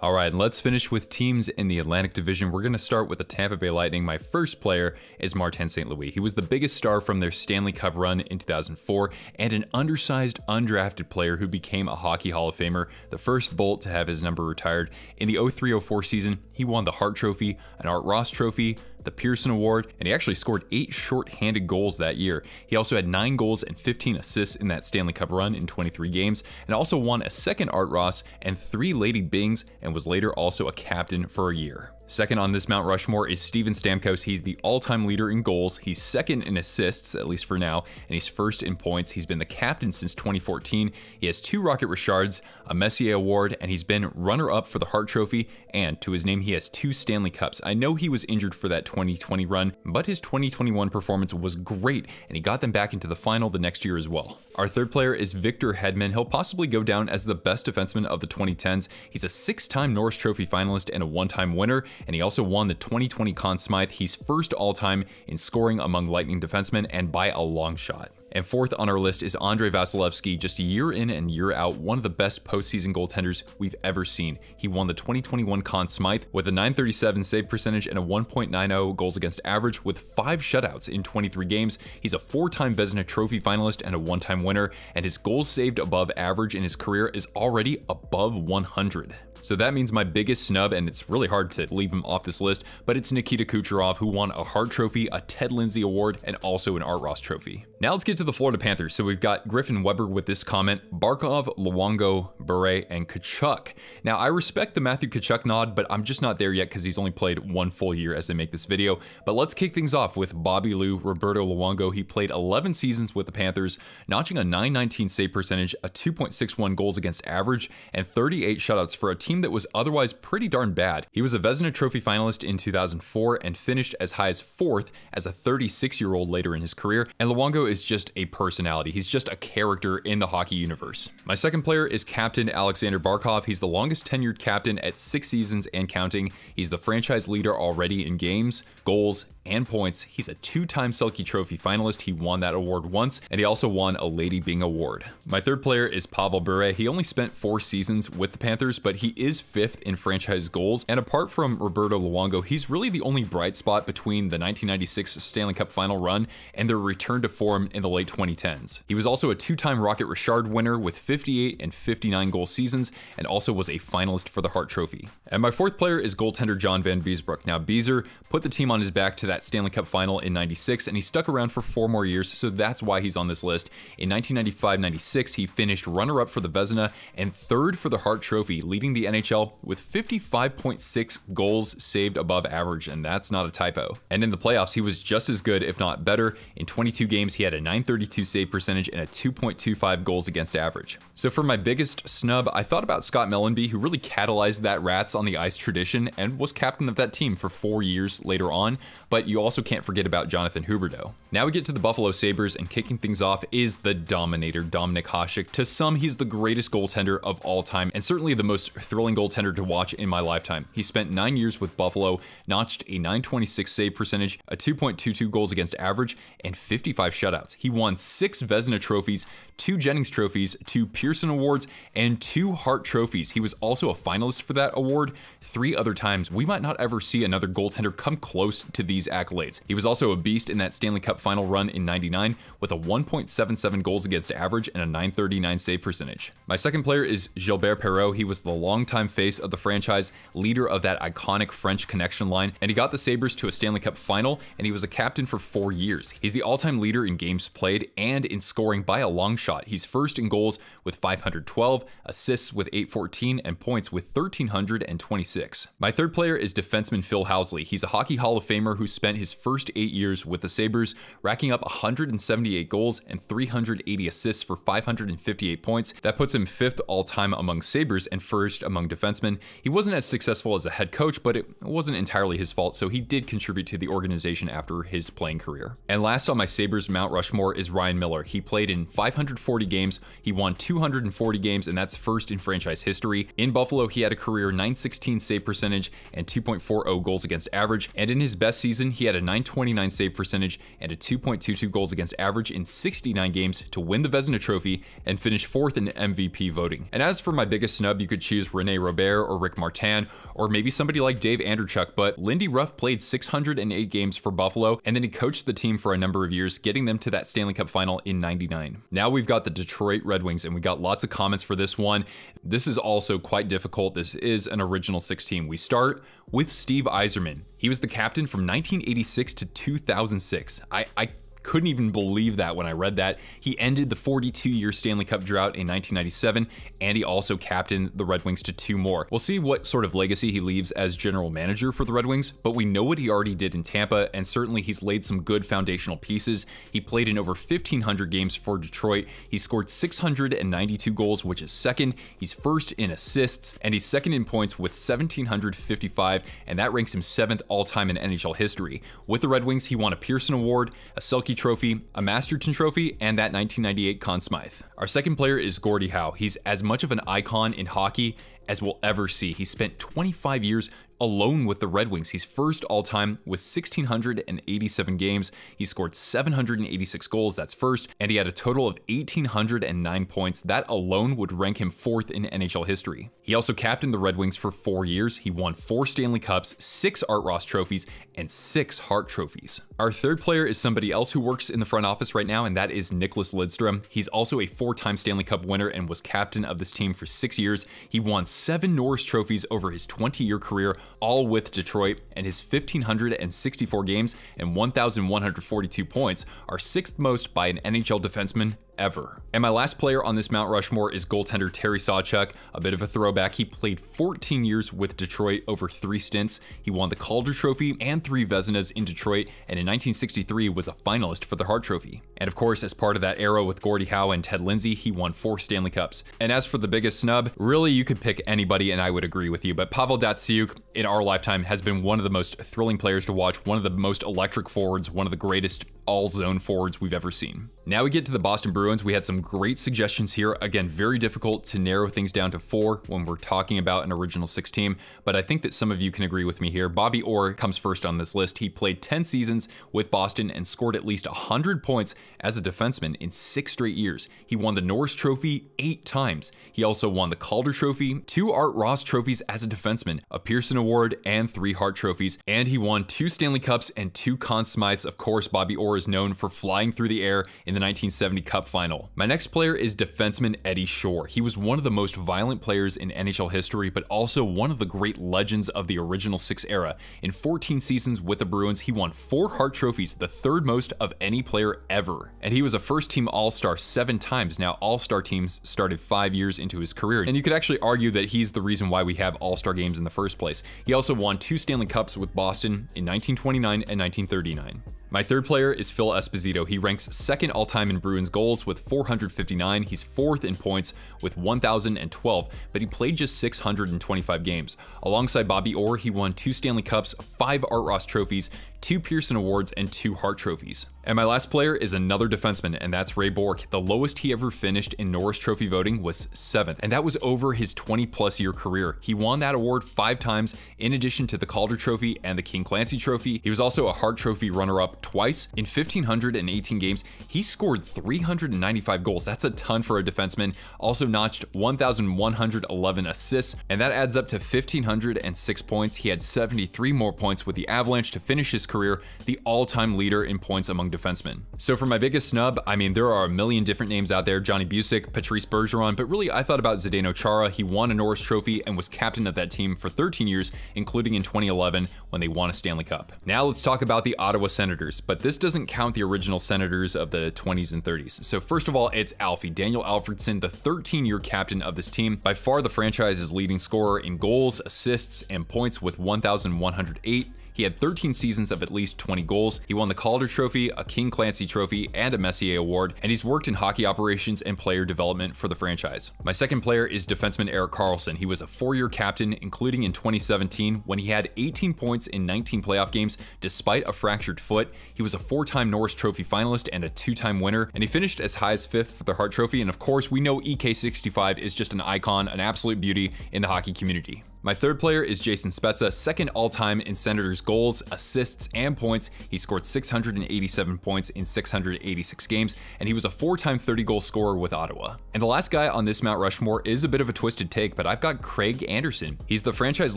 All right, let's finish with teams in the Atlantic Division. We're going to start with the Tampa Bay Lightning. My first player is Martin St. Louis. He was the biggest star from their Stanley Cup run in 2004 and an undersized, undrafted player who became a Hockey Hall of Famer, the first Bolt to have his number retired. In the 03-04 season, he won the Hart Trophy, an Art Ross Trophy, the Pearson Award, and he actually scored 8 shorthanded goals that year. He also had 9 goals and 15 assists in that Stanley Cup run in 23 games, and also won a 2nd Art Ross and 3 Lady Bings, and was later also a captain for a year. Second on this Mount Rushmore is Steven Stamkos. He's the all-time leader in goals. He's 2nd in assists, at least for now, and he's 1st in points. He's been the captain since 2014. He has 2 Rocket Richards, a Messier Award, and he's been runner-up for the Hart Trophy, and to his name, he has 2 Stanley Cups. I know he was injured for that 2020 run, but his 2021 performance was great, and he got them back into the final the next year as well. Our third player is Victor Hedman. He'll possibly go down as the best defenseman of the 2010s. He's a 6-time Norris Trophy finalist and a 1-time winner, and he also won the 2020 Conn Smythe. He's 1st all-time in scoring among Lightning defensemen, and by a long shot. And 4th on our list is Andre Vasilevsky, just year in and year out, one of the best postseason goaltenders we've ever seen. He won the 2021 Conn Smythe with a .937 save percentage and a 1.90 goals against average with 5 shutouts in 23 games. He's a 4-time Vezina Trophy finalist and a 1-time winner, and his goals saved above average in his career is already above 100. So that means my biggest snub, and it's really hard to leave him off this list, but it's Nikita Kucherov, who won a Hart Trophy, a Ted Lindsay Award, and also an Art Ross Trophy. Now let's get to the Florida Panthers. So we've got Griffin Weber with this comment: Barkov, Luongo, Bure, and Tkachuk. Now I respect the Matthew Tkachuk nod, but I'm just not there yet because he's only played 1 full year as I make this video. But let's kick things off with Bobby Lou, Roberto Luongo. He played 11 seasons with the Panthers, notching a .919 save percentage, a 2.61 goals against average, and 38 shutouts for a team that was otherwise pretty darn bad. He was a Vezina Trophy finalist in 2004 and finished as high as 4th as a 36-year-old later in his career. And Luongo is just a personality. He's just a character in the hockey universe. My second player is captain Alexander Barkov. He's the longest tenured captain at 6 seasons and counting. He's the franchise leader already in games, goals, and points. He's a 2-time Selke Trophy finalist. He won that award once, and he also won a Lady Byng award. My third player is Pavel Bure. He only spent 4 seasons with the Panthers, but he is 5th in franchise goals. And apart from Roberto Luongo, he's really the only bright spot between the 1996 Stanley Cup final run and their return to form in the late 2010s. He was also a 2-time Rocket Richard winner with 58 and 59 goal seasons, and also was a finalist for the Hart Trophy. And my fourth player is goaltender John Van Beesbroek. Now Beezer put the team on his back to that Stanley Cup final in 96, and he stuck around for 4 more years, so that's why he's on this list. In 1995-96, he finished runner-up for the Vezina and 3rd for the Hart Trophy, leading the NHL with 55.6 goals saved above average, and that's not a typo. And in the playoffs, he was just as good, if not better. In 22 games, he had a .932 save percentage and a 2.25 goals against average. So for my biggest snub, I thought about Scott Mellenby, who really catalyzed that Rats on the Ice tradition and was captain of that team for 4 years later on, but you also can't forget about Jonathan Huberdeau. Now we get to the Buffalo Sabres, and kicking things off is the Dominator, Dominik Hasek. To some, he's the greatest goaltender of all time, and certainly the most thrilling goaltender to watch in my lifetime. He spent 9 years with Buffalo, notched a .926 save percentage, a 2.22 goals against average, and 55 shutouts shutouts. He won 6 Vezina trophies, 2 Jennings trophies, 2 Pearson awards, and 2 Hart trophies. He was also a finalist for that award 3 other times. We might not ever see another goaltender come close to these accolades. He was also a beast in that Stanley Cup final run in '99 with a 1.77 goals against average and a .939 save percentage. My second player is Gilbert Perreault. He was the longtime face of the franchise, leader of that iconic French connection line, and he got the Sabres to a Stanley Cup final, and he was a captain for 4 years. He's the all-time leader in games played and in scoring by a long shot. He's first in goals with 512, assists with 814, and points with 1,326. My third player is defenseman Phil Housley. He's a Hockey Hall of Famer who spent his first 8 years with the Sabres, racking up 178 goals and 380 assists for 558 points. That puts him 5th all-time among Sabres and 1st among defensemen. He wasn't as successful as a head coach, but it wasn't entirely his fault, so he did contribute to the organization after his playing career. And last on my Sabres Mount Rushmore is Ryan Miller. He played in 540 games, he won 240 games, and that's 1st in franchise history. In Buffalo, he had a career .916 save percentage and 2.40 goals against average, and in his best season, he had a .929 save percentage and a 2.22 goals against average in 69 games to win the Vezina Trophy and finish 4th in MVP voting. And as for my biggest snub, you could choose René Robert or Rick Martin, or maybe somebody like Dave Anderchuk, but Lindy Ruff played 608 games for Buffalo, and then he coached the team for a number of years, getting them to that Stanley Cup final in '99. Now we've got the Detroit Red Wings, and we got lots of comments for this one. This is also quite difficult. This is an original 6 team. We start with Steve Yzerman. He was the captain from 1986 to 2006. I couldn't even believe that when I read that. He ended the 42-year Stanley Cup drought in 1997, and he also captained the Red Wings to 2 more. We'll see what sort of legacy he leaves as general manager for the Red Wings, but we know what he already did in Tampa, and certainly he's laid some good foundational pieces. He played in over 1,500 games for Detroit. He scored 692 goals, which is 2nd. He's 1st in assists, and he's 2nd in points with 1,755, and that ranks him 7th all-time in NHL history. With the Red Wings, he won a Pearson Award, a Selke Trophy, a Masterton Trophy, and that 1998 Conn Smythe. Our second player is Gordie Howe. He's as much of an icon in hockey as we'll ever see. He spent 25 years alone with the Red Wings. He's 1st all-time with 1,687 games. He scored 786 goals, that's 1st, and he had a total of 1,809 points. That alone would rank him 4th in NHL history. He also captained the Red Wings for 4 years. He won 4 Stanley Cups, 6 Art Ross trophies, and 6 Hart trophies. Our third player is somebody else who works in the front office right now, and that is Nicholas Lidström. He's also a 4-time Stanley Cup winner and was captain of this team for 6 years. He won 7 Norris trophies over his 20-year career, all with Detroit, and his 1,564 games and 1,142 points are 6th most by an NHL defenseman ever. And my last player on this Mount Rushmore is goaltender Terry Sawchuk, a bit of a throwback. He played 14 years with Detroit over 3 stints. He won the Calder Trophy and 3 Vezinas in Detroit, and in 1963 was a finalist for the Hart Trophy. And of course, as part of that era with Gordie Howe and Ted Lindsay, he won 4 Stanley Cups. And as for the biggest snub, really you could pick anybody and I would agree with you, but Pavel Datsyuk in our lifetime has been one of the most thrilling players to watch, one of the most electric forwards, one of the greatest all-zone forwards we've ever seen. Now we get to the Boston Bruins. We had some great suggestions here. Again, very difficult to narrow things down to 4 when we're talking about an original 6 team, but I think that some of you can agree with me here. Bobby Orr comes 1st on this list. He played 10 seasons with Boston and scored at least 100 points as a defenseman in 6 straight years. He won the Norris Trophy 8 times. He also won the Calder Trophy, 2 Art Ross trophies as a defenseman, a Pearson Award, and 3 Hart trophies, and he won 2 Stanley Cups and 2 Conn Smythes. Of course, Bobby Orr is known for flying through the air in the 1970 Cup final. My next player is defenseman Eddie Shore. He was one of the most violent players in NHL history, but also one of the great legends of the original 6 era. In 14 seasons with the Bruins, he won 4 Hart trophies, the 3rd most of any player ever. And he was a 1st-team All-Star 7 times. Now, All-Star teams started 5 years into his career, and you could actually argue that he's the reason why we have All-Star games in the first place. He also won 2 Stanley Cups with Boston in 1929 and 1939. My third player is Phil Esposito. He ranks 2nd all-time in Bruins goals with 459. He's 4th in points with 1,012, but he played just 625 games. Alongside Bobby Orr, he won 2 Stanley Cups, 5 Art Ross trophies, 2 Pearson Awards, and 2 Hart trophies. And my last player is another defenseman, and that's Ray Bourque. The lowest he ever finished in Norris Trophy voting was 7th, and that was over his 20-plus year career. He won that award 5 times, in addition to the Calder Trophy and the King Clancy Trophy. He was also a Hart Trophy runner-up twice. In 1,518 games, he scored 395 goals. That's a ton for a defenseman. Also notched 1,111 assists, and that adds up to 1,506 points. He had 73 more points with the Avalanche to finish his career, the all-time leader in points among defensemen. So for my biggest snub, I mean, there are a million different names out there, Johnny Busick, Patrice Bergeron, but really I thought about Zdeno Chara. He won a Norris Trophy and was captain of that team for 13 years, including in 2011 when they won a Stanley Cup. Now let's talk about the Ottawa Senators, but this doesn't count the original Senators of the 20s and 30s. So first of all, it's Alfie, Daniel Alfredson, the 13-year captain of this team, by far the franchise's leading scorer in goals, assists, and points with 1,108. He had 13 seasons of at least 20 goals. He won the Calder Trophy, a King Clancy Trophy, and a Messier Award, and he's worked in hockey operations and player development for the franchise. My second player is defenseman Erik Karlsson. He was a 4-year captain, including in 2017, when he had 18 points in 19 playoff games despite a fractured foot. He was a 4-time Norris Trophy finalist and a 2-time winner, and he finished as high as 5th for the Hart Trophy, and of course, we know EK65 is just an icon, an absolute beauty in the hockey community. My third player is Jason Spezza, second all-time in Senators goals, assists, and points. He scored 687 points in 686 games, and he was a 4-time 30-goal scorer with Ottawa. And the last guy on this Mount Rushmore is a bit of a twisted take, but I've got Craig Anderson. He's the franchise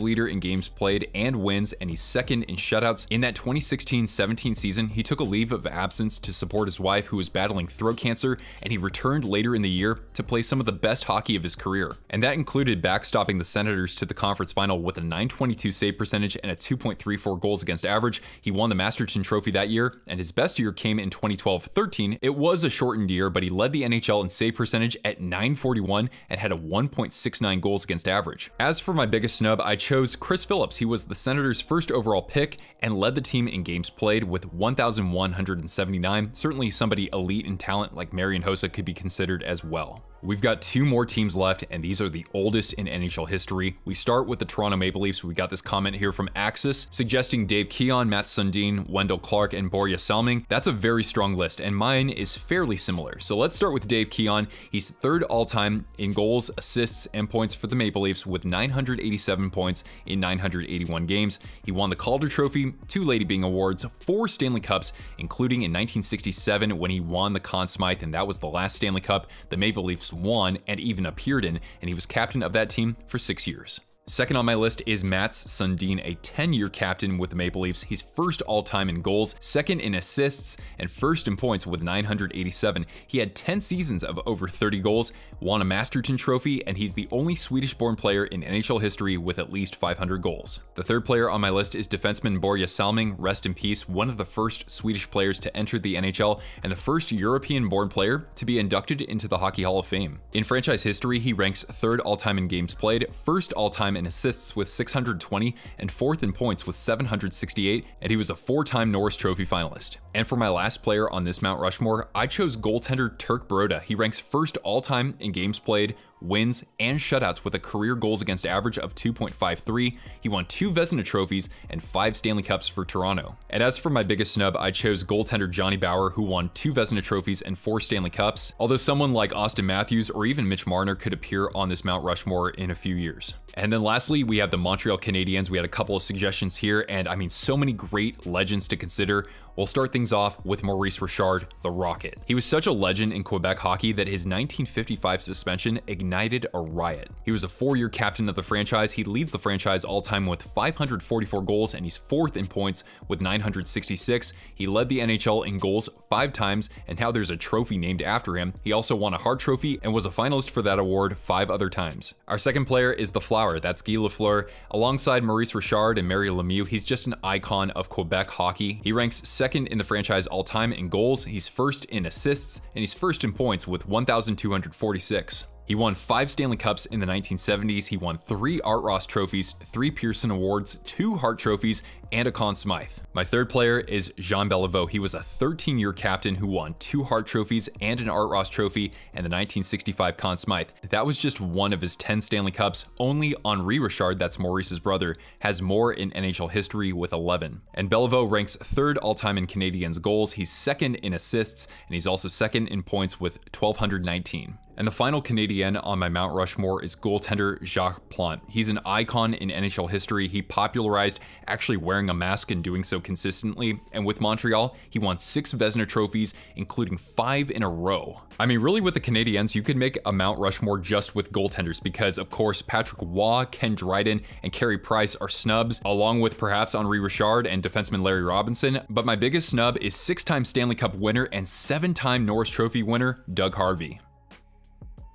leader in games played and wins, and he's second in shutouts. In that 2016-17 season, he took a leave of absence to support his wife, who was battling throat cancer, and he returned later in the year to play some of the best hockey of his career. And that included backstopping the Senators to the conference final with a .922 save percentage and a 2.34 goals against average. He won the Masterton Trophy that year, and his best year came in 2012-13. It was a shortened year, but he led the NHL in save percentage at .941 and had a 1.69 goals against average. As for my biggest snub, I chose Chris Phillips. He was the Senators' first overall pick and led the team in games played with 1,179. Certainly somebody elite in talent like Marian Hossa could be considered as well. We've got 2 more teams left, and these are the oldest in NHL history. We start with the Toronto Maple Leafs. We got this comment here from Axis suggesting Dave Keon, Matt Sundin, Wendell Clark, and Borja Salming. That's a very strong list, and mine is fairly similar. So let's start with Dave Keon. He's third all-time in goals, assists, and points for the Maple Leafs with 987 points in 981 games. He won the Calder Trophy, 2 Lady Byng Awards, 4 Stanley Cups, including in 1967 when he won the Conn Smythe, and that was the last Stanley Cup the Maple Leafs won and even appeared in, and he was captain of that team for 6 years. Second on my list is Mats Sundin, a 10-year captain with the Maple Leafs. He's first all-time in goals, second in assists, and first in points with 987. He had 10 seasons of over 30 goals, won a Masterton Trophy, and he's the only Swedish-born player in NHL history with at least 500 goals. The third player on my list is defenseman Borja Salming, rest in peace, one of the first Swedish players to enter the NHL and the first European-born player to be inducted into the Hockey Hall of Fame. In franchise history, he ranks third all-time in games played, first all-time in assists with 620 and 4th in points with 768, and he was a 4-time Norris Trophy finalist. And for my last player on this Mount Rushmore, I chose goaltender Turk Broda. He ranks first all-time in games played, wins, and shutouts with a career goals against average of 2.53. He won 2 Vezina trophies and 5 Stanley Cups for Toronto. And as for my biggest snub, I chose goaltender Johnny Bower, who won 2 Vezina trophies and 4 Stanley Cups, although someone like Austin Matthews or even Mitch Marner could appear on this Mount Rushmore in a few years. And then lastly, we have the Montreal Canadiens. We had a couple of suggestions here, and I mean, so many great legends to consider. We'll start things off with Maurice Richard, the Rocket. He was such a legend in Quebec hockey that his 1955 suspension ignited a riot. He was a 4-year captain of the franchise. He leads the franchise all-time with 544 goals, and he's 4th in points with 966. He led the NHL in goals 5 times, and now there's a trophy named after him. He also won a Hart Trophy and was a finalist for that award 5 other times. Our second player is the Flower. That's Guy Lafleur. Alongside Maurice Richard and Mario Lemieux, he's just an icon of Quebec hockey. He ranks 2nd in the franchise all-time in goals, he's 1st in assists, and he's 1st in points with 1,246. He won 5 Stanley Cups in the 1970s. He won 3 Art Ross trophies, 3 Pearson Awards, 2 Hart trophies, and a Conn Smythe. My third player is Jean Beliveau. He was a 13-year captain who won 2 Hart trophies and an Art Ross trophy and the 1965 Conn Smythe. That was just one of his 10 Stanley Cups. Only Henri Richard, that's Maurice's brother, has more in NHL history with 11. And Beliveau ranks 3rd all-time in Canadiens goals. He's 2nd in assists, and he's also 2nd in points with 1,219. And the final Canadien on my Mount Rushmore is goaltender Jacques Plante. He's an icon in NHL history. He popularized actually wearing a mask and doing so consistently. And with Montreal, he won 6 Vezina trophies, including 5 in a row. I mean, really with the Canadiens, you could make a Mount Rushmore just with goaltenders because of course, Patrick Roy, Ken Dryden, and Carey Price are snubs, along with perhaps Henri Richard and defenseman Larry Robinson. But my biggest snub is 6-time Stanley Cup winner and 7-time Norris Trophy winner, Doug Harvey.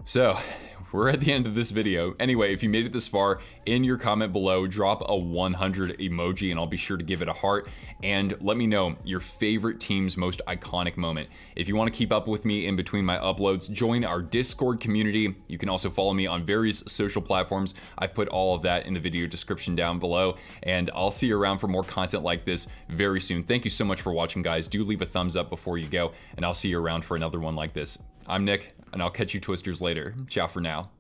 So we're at the end of this video. Anyway, if you made it this far, in your comment below, drop a 100 emoji and I'll be sure to give it a heart. And let me know your favorite team's most iconic moment. If you want to keep up with me in between my uploads, join our Discord community. You can also follow me on various social platforms. I put all of that in the video description down below. And I'll see you around for more content like this very soon. Thank you so much for watching, guys. Do leave a thumbs up before you go, and I'll see you around for another one like this. I'm Nick, and I'll catch you twisters later. Ciao for now.